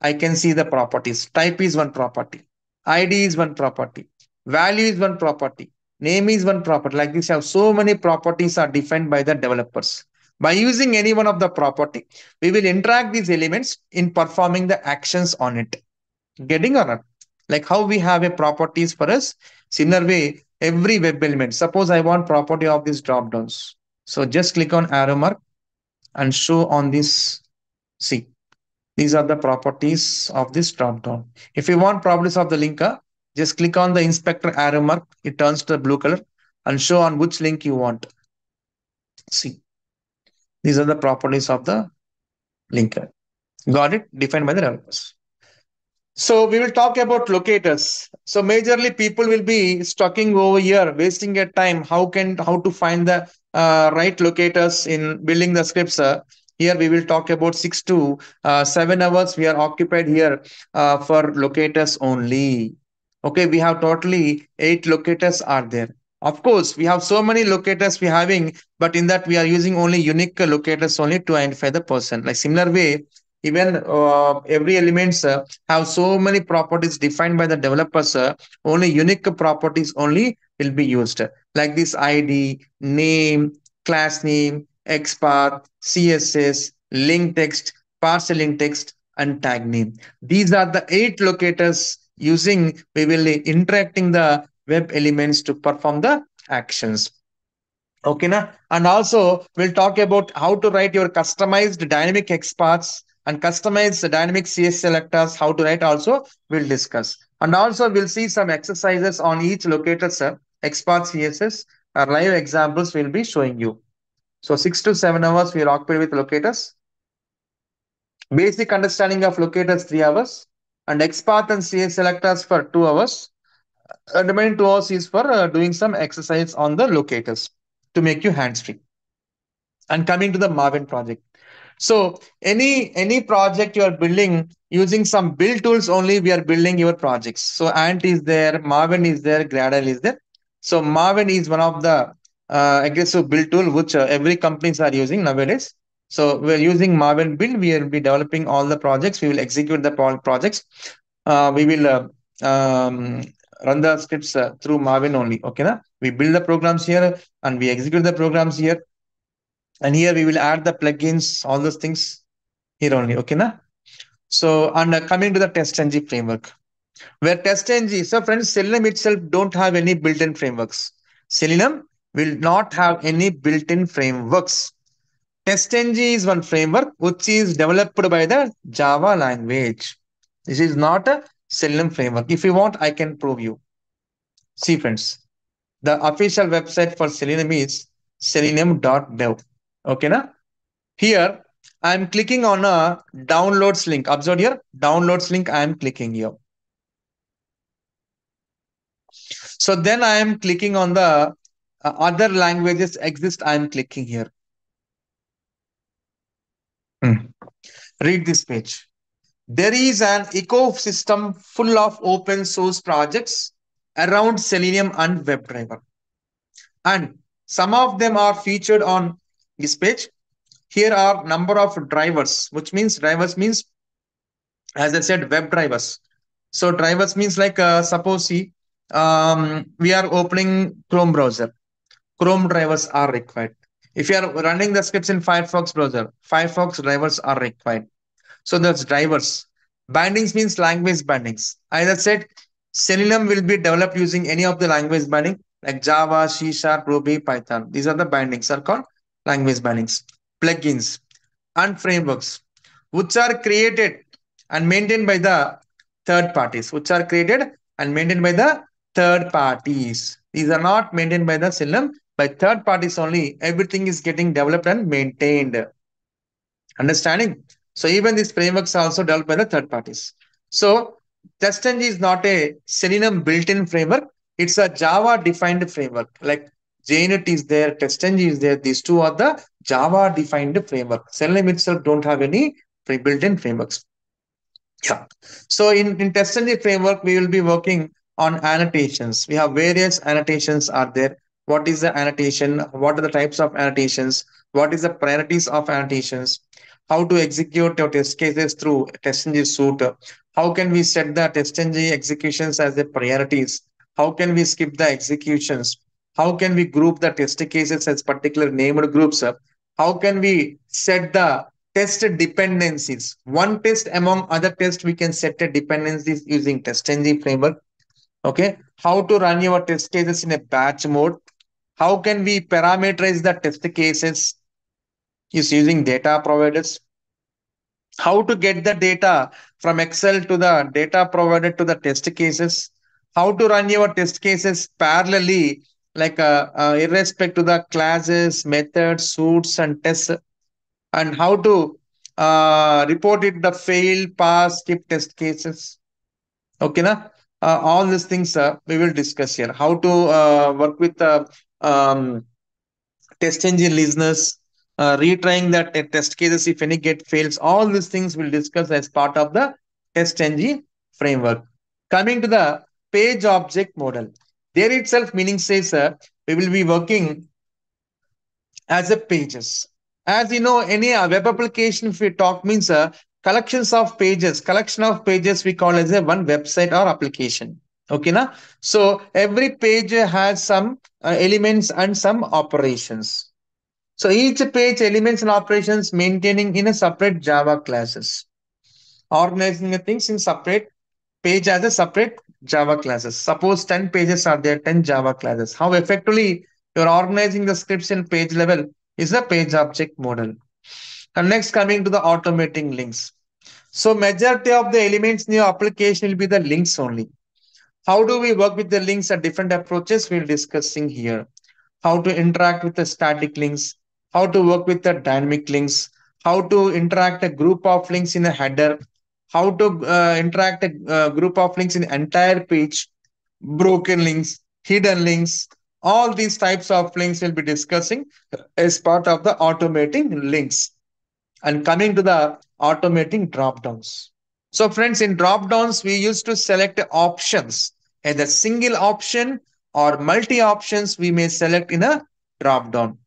I can see the properties. Type is one property. I D is one property. Value is one property. Name is one property. Like this, you have so many properties are defined by the developers. By using any one of the property, we will interact these elements in performing the actions on it. Getting or not? Like how we have a properties for us. Similar way, every web element. Suppose I want property of these drop downs. So just click on arrow mark and show on this. See, these are the properties of this drop down. If you want properties of the linker, just click on the inspector arrow mark. It turns to the blue color and show on which link you want. See, these are the properties of the linker. Got it? Defined by the developers. So we will talk about locators. So majorly people will be stucking over here, wasting their time. How can how to find the uh, right locators in building the scripts? Uh, here we will talk about six to uh, seven hours. We are occupied here uh, for locators only. Okay, we have totally eight locators are there. Of course, we have so many locators we having, but in that we are using only unique locators only to identify the person. Like similar way. Even uh, every elements uh, have so many properties defined by the developers. Uh, only unique properties only will be used. Like this I D, name, class name, XPath, C S S, link text, parcel link text, and tag name. These are the eight locators using we will uh, interacting the web elements to perform the actions. Okay, na? And also we'll talk about how to write your customized dynamic XPaths and customize the dynamic C S S selectors, how to write also, we'll discuss. And also we'll see some exercises on each locator, sir. XPath C S S, our live examples will be showing you. So six to seven hours we'll occupy with locators. Basic understanding of locators, three hours. And XPath and C S S selectors for two hours. And the remaining two hours is for uh, doing some exercise on the locators to make you hands-free. And coming to the Maven project. So any any project you are building using some build tools only, we are building your projects. So Ant is there, Maven is there, Gradle is there. So Maven is one of the uh, aggressive build tool which uh, every companies are using nowadays. So we are using Maven build. We will be developing all the projects. We will execute the projects. Uh, we will uh, um, run the scripts uh, through Maven only. Okay, na? We build the programs here and we execute the programs here. And here we will add the plugins, all those things here only. Okay, na? So, and uh, coming to the TestNG framework, where TestNG, so friends, Selenium itself don't have any built-in frameworks. Selenium will not have any built-in frameworks. TestNG is one framework which is developed by the Java language. This is not a Selenium framework. If you want, I can prove you. See, friends, the official website for Selenium is selenium dot dev. Okay, na? Here I'm clicking on a downloads link. Observe here, downloads link, I'm clicking here. So then I am clicking on the uh, other languages exist. I am clicking here. Hmm. Read this page. There is an ecosystem full of open source projects around Selenium and WebDriver. And some of them are featured on this page. Here are number of drivers, which means drivers means, as I said, web drivers. So drivers means like, uh, suppose see, um, we are opening Chrome browser. Chrome drivers are required. If you are running the scripts in Firefox browser, Firefox drivers are required. So that's drivers. Bindings means language bindings. As I said, Selenium will be developed using any of the language binding like Java, C sharp, Ruby, Python. These are the bindings are called language bindings. Plugins and frameworks, which are created and maintained by the third parties, which are created and maintained by the third parties. These are not maintained by the Selenium, by third parties only. Everything is getting developed and maintained. Understanding? So even these frameworks are also developed by the third parties. So TestNG is not a Selenium built-in framework. It's a Java defined framework. Like J N E T is there, TestNG is there. These two are the Java defined framework. Selenium itself don't have any pre-built-in frameworks. Yeah. So in, in TestNG framework, we will be working on annotations. We have various annotations are there. What is the annotation? What are the types of annotations? What is the priorities of annotations? How to execute your test cases through TestNG suite? How can we set the TestNG executions as the priorities? How can we skip the executions? How can we group the test cases as particular named groups? How can we set the test dependencies? One test among other tests, we can set the dependencies using TestNG framework. Okay. How to run your test cases in a batch mode. How can we parameterize the test cases is using data providers. How to get the data from Excel to the data provided to the test cases. How to run your test cases parallelly, like uh, uh, irrespect to the classes, methods, suits, and tests, and how to uh, report it, the fail, pass, skip test cases. Okay, na? Uh, all these things uh, we will discuss here. How to uh, work with uh, um, test engine listeners, uh, retrying the test cases if any get fails. All these things we'll discuss as part of the test engine framework. Coming to the page object model. There itself meaning says uh, we will be working as a pages. As you know, any uh, web application if we talk means uh, collections of pages, collection of pages we call as a one website or application. Okay, na? So every page has some uh, elements and some operations. So each page elements and operations maintaining in a separate Java classes, organizing the things in separate page as a separate Java classes. Suppose ten pages are there, ten Java classes. How effectively you're organizing the scripts in page level is a page object model. And next coming to the automating links. So majority of the elements in your application will be the links only. How do we work with the links at different approaches? We're discussing here. How to interact with the static links, how to work with the dynamic links, how to interact a group of links in a header, how to uh, interact a uh, group of links in the entire page, broken links, hidden links, all these types of links we'll be discussing as part of the automating links. And coming to the automating drop-downs. So friends, in drop-downs, we used to select options, either single option or multi-options we may select in a drop-down.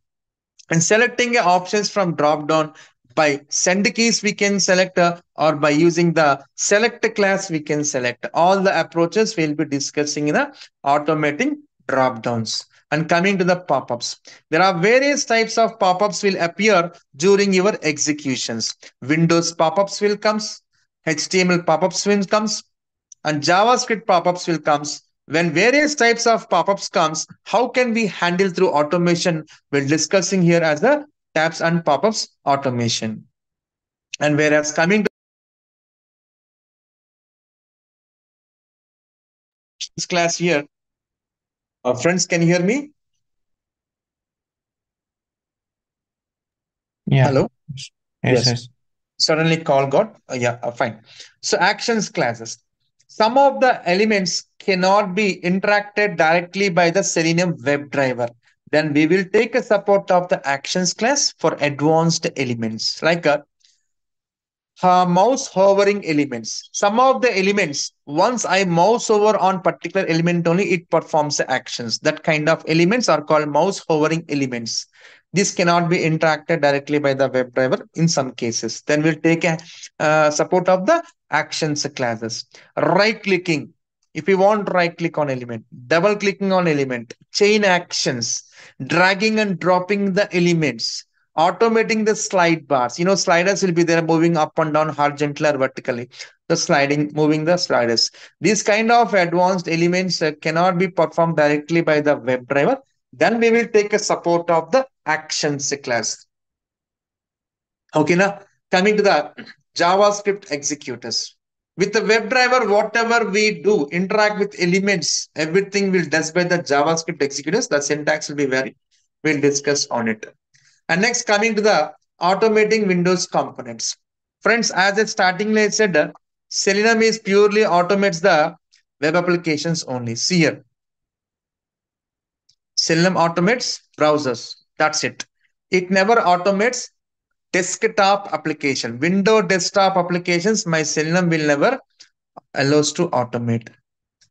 And selecting options from drop-down, by send keys we can select uh, or by using the select class we can select. All the approaches we'll be discussing in the automating drop-downs. And coming to the pop-ups. There are various types of pop-ups will appear during your executions. Windows pop-ups will comes, H T M L pop-ups will comes, and JavaScript pop-ups will comes. When various types of pop-ups comes, how can we handle through automation? We're discussing here as the tabs and pop-ups automation. And whereas coming to this class here, uh, friends, can you hear me? Yeah. Hello. Yes, yes. yes. Suddenly call got, uh, yeah, uh, fine. So actions classes. Some of the elements cannot be interacted directly by the Selenium WebDriver. Then we will take a support of the actions class for advanced elements, like a uh, mouse hovering elements. Some of the elements, once I mouse over on particular element only, it performs actions. That kind of elements are called mouse hovering elements. This cannot be interacted directly by the WebDriver in some cases. Then we'll take a uh, support of the actions classes. Right-clicking. If you want, right-click on element. Double-clicking on element. Chain actions. Dragging and dropping the elements. Automating the slide bars. You know, sliders will be there moving up and down horizontally or vertically. The sliding, moving the sliders. These kind of advanced elements uh, cannot be performed directly by the WebDriver. Then we will take a support of the actions class. Okay, now coming to the JavaScript executors. With the WebDriver, whatever we do, interact with elements, everything will does by the JavaScript executors. The syntax will be very, we'll discuss on it. And next, coming to the automating Windows components. Friends, as a starting I said, Selenium is purely automates the web applications only. See here. Selenium automates browsers. That's it. It never automates desktop application. Window desktop applications, my Selenium will never allows to automate.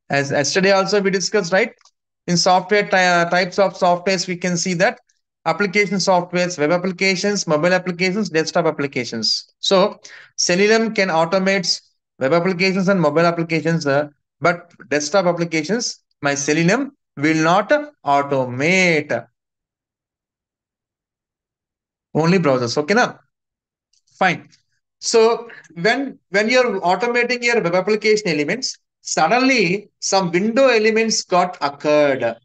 As yesterday also we discussed, right? In software types of softwares, we can see that application softwares, web applications, mobile applications, desktop applications. So Selenium can automate web applications and mobile applications, uh, but desktop applications, my Selenium will not automate. Only browsers, okay, now? Fine. So when, when you're automating your web application elements, suddenly some window elements got occurred.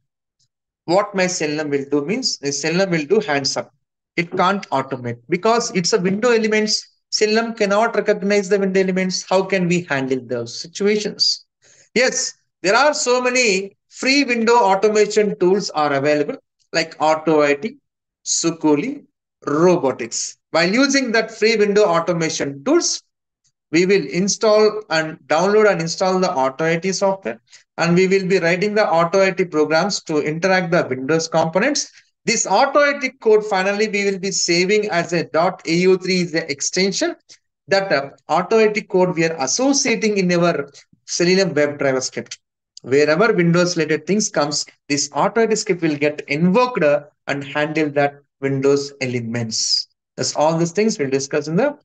What my Selenium will do means, the Selenium will do hands up. It can't automate because it's a window elements. Selenium cannot recognize the window elements. How can we handle those situations? Yes, there are so many free window automation tools are available like AutoIT, Sukuli, Robotics. By using that free window automation tools, we will install and download and install the AutoIT software, and we will be writing the AutoIT programs to interact the Windows components. This AutoIT code finally we will be saving as a .au three is the extension. That uh, AutoIT code we are associating in our Selenium WebDriver script. Wherever Windows related things comes, this AutoIT script will get invoked uh, and handle that Windows elements. That's all these things we'll discuss in the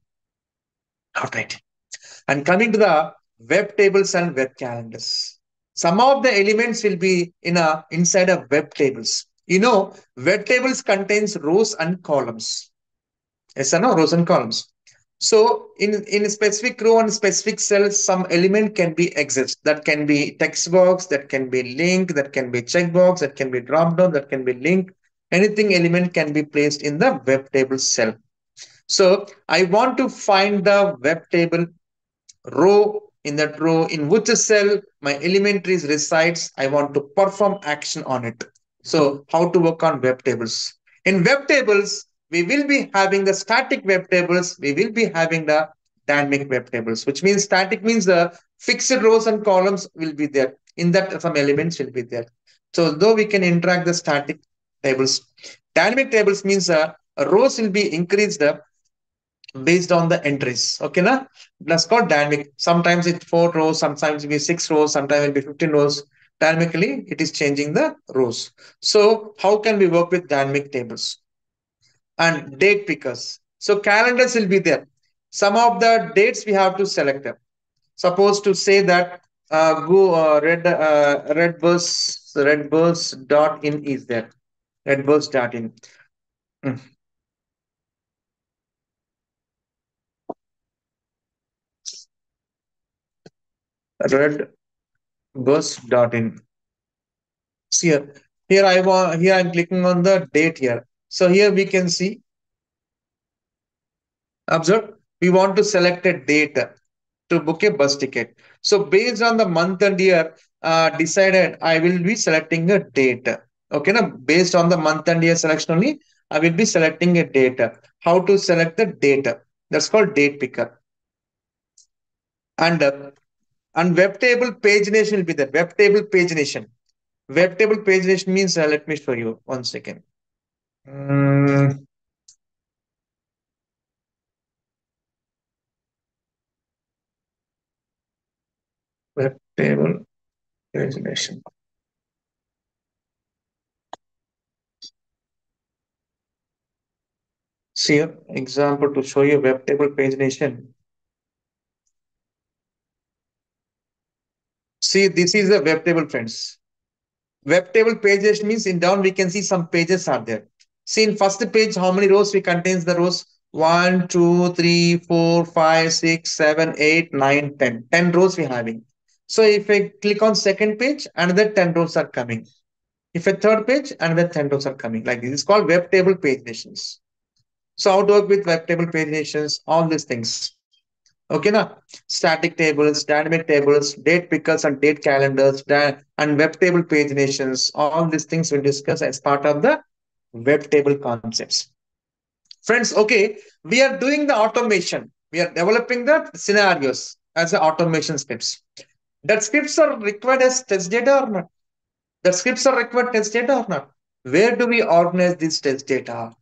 AutoIT. And coming to the web tables and web calendars. Some of the elements will be in a inside of web tables. You know, web tables contains rows and columns. Yes or no? Rows and columns. So in, in a specific row and specific cells, some element can be exist. That can be text box, that can be link, that can be checkbox, that can be drop down, that can be link. Anything element can be placed in the web table cell. So I want to find the web table row. In that row, in which cell my element resides, I want to perform action on it. So how to work on web tables? In web tables, we will be having the static web tables. We will be having the dynamic web tables, which means static means the fixed rows and columns will be there. In that, some elements will be there. So though we can interact the static tables. Dynamic tables means uh, rows will be increased uh, based on the entries. Okay, na? That's called dynamic. Sometimes it's four rows, sometimes it will be six rows, sometimes it will be fifteen rows. Dynamically, it is changing the rows. So how can we work with dynamic tables? And date pickers. So calendars will be there. Some of the dates we have to select them. Suppose to say that uh, go uh, red, uh, Redbus, Redbus.in is there. Redbus.in. Mm. Redbus.in. See here. Here I want. Here I'm clicking on the date here. So here we can see. Observe. We want to select a date to book a bus ticket. So based on the month and year uh, decided, I will be selecting a date. Okay, now based on the month and year selection only, I will be selecting a date. How to select the date? That's called date picker. And uh, and web table pagination will be there. Web table pagination. Web table pagination means uh, let me show you one second. Mm. Web table pagination. See an example to show you web table pagination. See, this is the web table, friends. Web table pagination means in down we can see some pages are there. See in first page how many rows we contains the rows one, two, three, four, five, six, seven, eight, nine, ten. ten rows we having. So if I click on second page, another ten rows are coming. If a third page, another ten rows are coming. Like this is called web table paginations. So how to work with web table paginations, all these things. Okay, na? Static tables, dynamic tables, date pickers and date calendars, and web table paginations. All these things we'll discuss as part of the web table concepts. Friends, okay, we are doing the automation. We are developing the scenarios as the automation scripts. That scripts are required as test data or not? That scripts are required test data or not? Where do we organize this test data?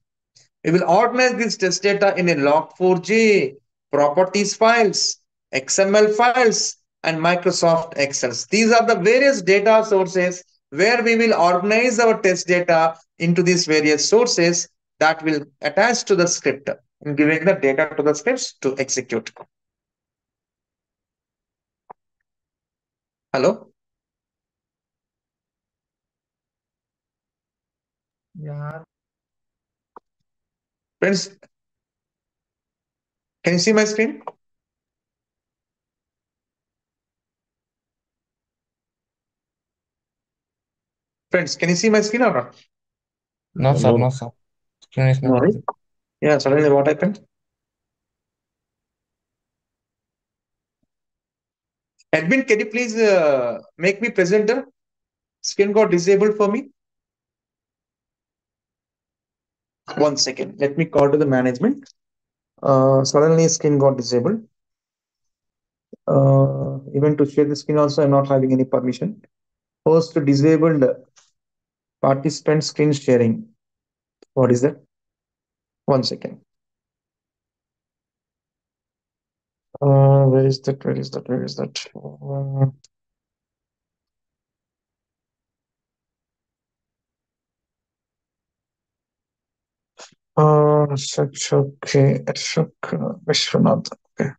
We will organize this test data in a log four j. Properties files, X M L files, and Microsoft Excel. These are the various data sources where we will organize our test data into these various sources that will attach to the script and giving the data to the scripts to execute. Hello? Yeah. Friends, can you see my screen? Friends, can you see my screen or not? No, no sir, no, no sir. Screen is not. No. Yeah, suddenly what happened? Admin, can you please uh, make me presenter? Screen got disabled for me. One second. Let me call to the management. Uh, suddenly screen got disabled. Uh, even to share the screen also, I'm not having any permission. Host to disabled participant screen sharing. What is that? One second. Uh, where is that? Where is that? Where is that? Uh, Uh, such okay, Ashok Vishwanath. Okay.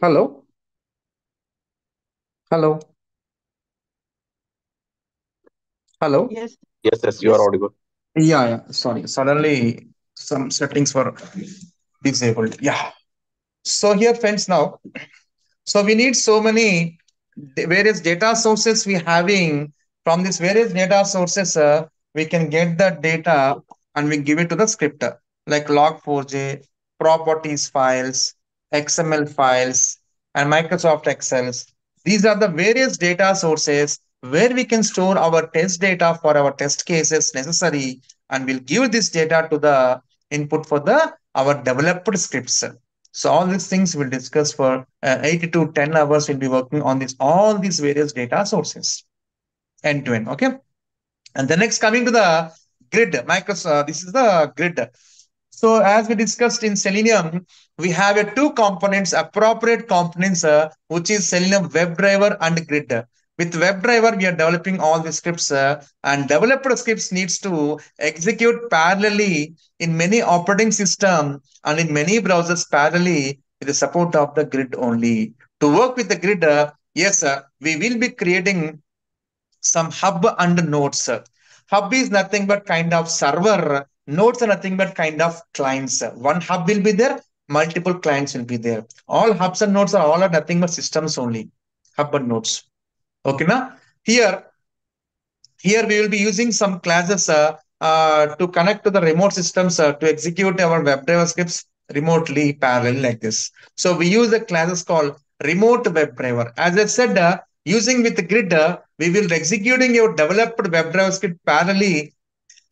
Hello? Hello? Hello? Yes. Yes, yes, you yes. are audible. Yeah, yeah, sorry. Suddenly some settings were disabled. Yeah. So here, friends, now, so we need so many various data sources we having. From these various data sources, uh, we can get the data and we give it to the script, like log four j, properties files, X M L files, and Microsoft Excels. These are the various data sources where we can store our test data for our test cases necessary, and we'll give this data to the input for the our developed scripts. So all these things we'll discuss for uh, eight to ten hours. We'll be working on this, all these various data sources end to end. Okay. And the next, coming to the grid, Microsoft, this is the grid. So as we discussed in Selenium, we have a two components, appropriate components, uh, which is Selenium WebDriver and Grid. With WebDriver, we are developing all the scripts, uh, and developer scripts needs to execute parallelly in many operating systems and in many browsers parallelly with the support of the grid only. To work with the grid, uh, yes, uh, we will be creating some hub and nodes. Hub is nothing but kind of server. Nodes are nothing but kind of clients. One hub will be there, multiple clients will be there. All hubs and nodes are all are nothing but systems only. Hub and nodes. Okay, now here, here we will be using some classes uh, uh, to connect to the remote systems uh, to execute our WebDriver scripts remotely, parallel like this. So we use the classes called remote WebDriver. As I said, uh, using with the grid, uh, we will be executing your developed WebDriver script parallelly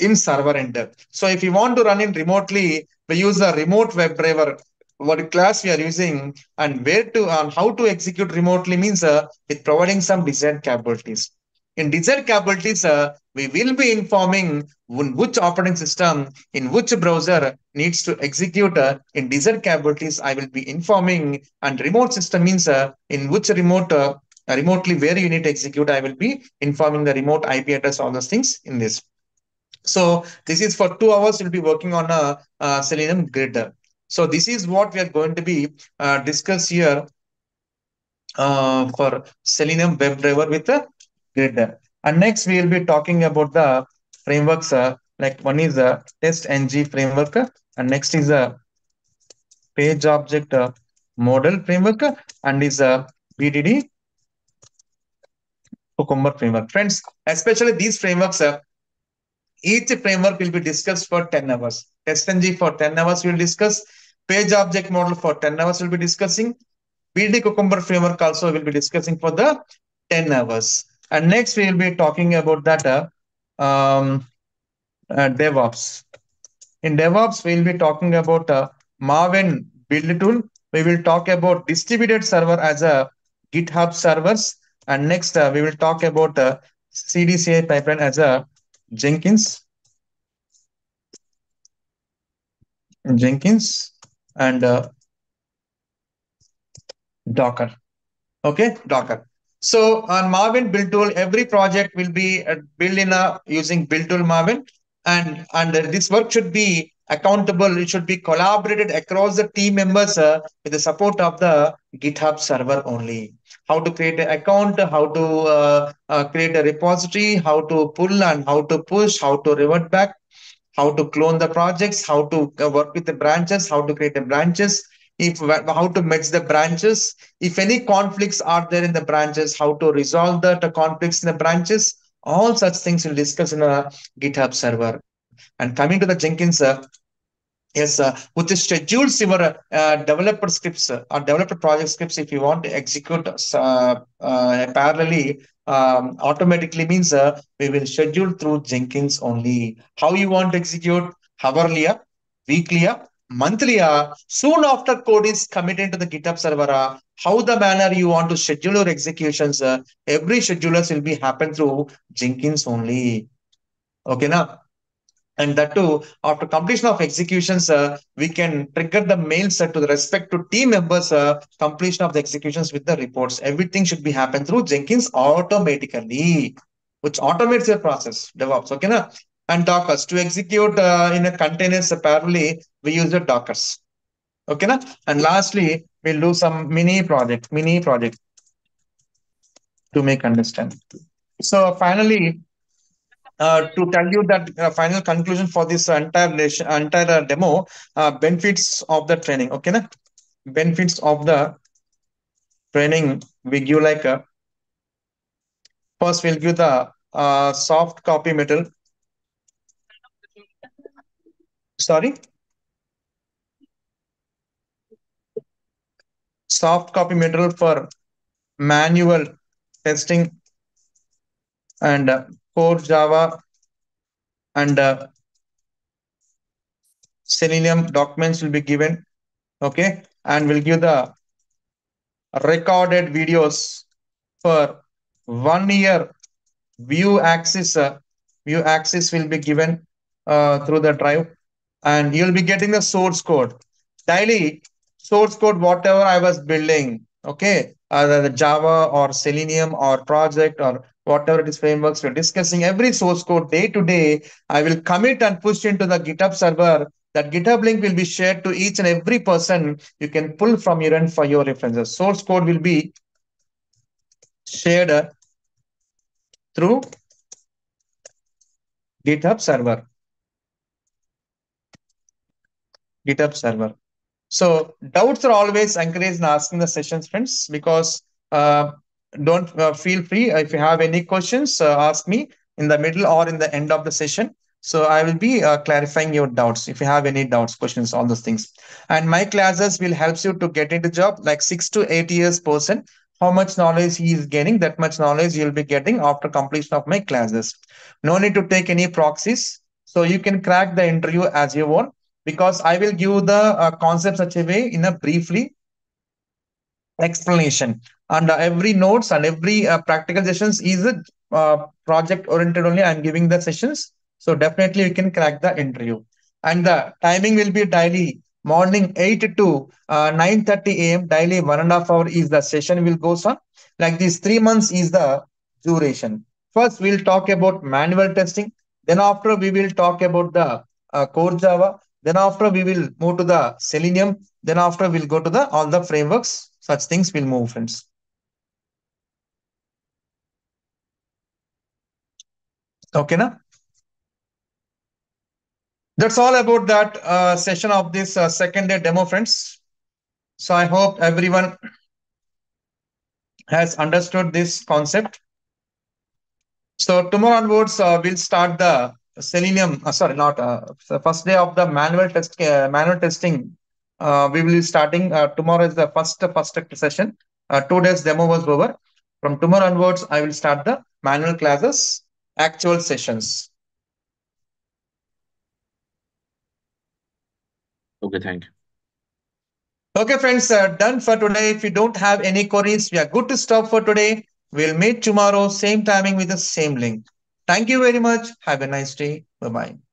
in server end. So if you want to run it remotely, we use a remote WebDriver. What class we are using and where to and how to execute remotely means uh, it providing some desired capabilities. In desired capabilities, uh, we will be informing which operating system in which browser needs to execute. Uh, in desired capabilities, I will be informing, and remote system means uh, in which remote uh, remotely where you need to execute, I will be informing the remote I P address, all those things in this. So this is for two hours. We'll be working on a, a Selenium grid. So this is what we are going to be uh, discuss here uh, for Selenium WebDriver with the grid. And next we will be talking about the frameworks. Uh, like one is the TestNG framework, uh, and next is a page object uh, model framework, uh, and is a B D D Cucumber framework. Friends, especially these frameworks. Uh, Each framework will be discussed for ten hours. TestNG for ten hours we will discuss. Page object model for ten hours we will be discussing. B D D Cucumber framework also will be discussing for the ten hours. And next we will be talking about that uh, um, uh, DevOps. In DevOps we will be talking about uh, Maven build tool. We will talk about distributed server as a GitHub servers. And next uh, we will talk about uh, C D C I pipeline as a Jenkins, Jenkins, and uh, Docker. Okay, Docker. So on Maven build tool, every project will be uh, built in a using build tool Maven, and and uh, this work should be accountable. It should be collaborated across the team members uh, with the support of the GitHub server only. How to create an account, how to uh, uh, create a repository, how to pull and how to push, how to revert back, how to clone the projects, how to uh, work with the branches, how to create the branches, if how to merge the branches, if any conflicts are there in the branches, how to resolve the, the conflicts in the branches. All such things we'll discuss in a GitHub server. And coming to the Jenkins, uh, yes, uh, which schedules your uh, developer scripts uh, or developer project scripts if you want to execute uh, uh, parallelly um, automatically means uh, we will schedule through Jenkins only. How you want to execute, hourly, uh, weekly, uh, monthly, uh, soon after code is committed to the GitHub server, uh, how the manner you want to schedule your executions, uh, every schedulers will be happen through Jenkins only. Okay, now. And that too, after completion of executions, uh, we can trigger the mails uh, to the respect to team members, uh, completion of the executions with the reports. Everything should be happen through Jenkins automatically, which automates your process, DevOps, okay? Na? And Dockers, to execute uh, in a containers uh, parallelly, we use the Dockers. Okay, na? And lastly, we'll do some mini project, mini project to make understand. So finally, uh, to tell you that uh, final conclusion for this entire entire uh, demo, uh, benefits of the training. Okay, na? Benefits of the training we give like a, first we'll give the uh, soft copy metal. Sorry. Soft copy material for manual testing and uh, core Java and uh, Selenium documents will be given. Okay. And we'll give the recorded videos for one year view access. Uh, view access will be given uh, through the drive, and you'll be getting the source code daily. Source code, whatever I was building, okay, either the Java or Selenium or project or whatever it is, frameworks we're discussing, every source code day to day, I will commit and push into the GitHub server. That GitHub link will be shared to each and every person. You can pull from your end for your references. Source code will be shared through GitHub server. GitHub server. So doubts are always encouraged in asking the sessions, friends, because uh, don't uh, feel free. If you have any questions, uh, ask me in the middle or in the end of the session. So I will be uh, clarifying your doubts. If you have any doubts, questions, all those things. And my classes will help you to get into job like six to eight years person. How much knowledge he is gaining, that much knowledge you'll be getting after completion of my classes. No need to take any proxies. So you can crack the interview as you want, because I will give the uh, concept such a way in a briefly explanation. And uh, every notes and every uh, practical sessions is a uh, project oriented only. I'm giving the sessions. So definitely you can crack the interview. And the timing will be daily, morning eight to uh, nine thirty A M daily, one and a half hour is the session will go on. Like these three months is the duration. First, we'll talk about manual testing. Then after we will talk about the uh, core Java. Then after we will move to the Selenium. Then after we'll go to the all the frameworks. Such things will move, friends. Okay, na? That's all about that uh, session of this uh, second day demo, friends. So I hope everyone has understood this concept. So tomorrow onwards, uh, we'll start the Selenium, uh, sorry, not uh, the first day of the manual test. Uh, manual testing, uh, we will be starting uh, tomorrow. Is the first first session. Uh, two days demo was over. From tomorrow onwards, I will start the manual classes, actual sessions. Okay, thank you. Okay, friends, uh, done for today. If you don't have any queries, we are good to stop for today. We'll meet tomorrow, same timing with the same link. Thank you very much. Have a nice day. Bye-bye.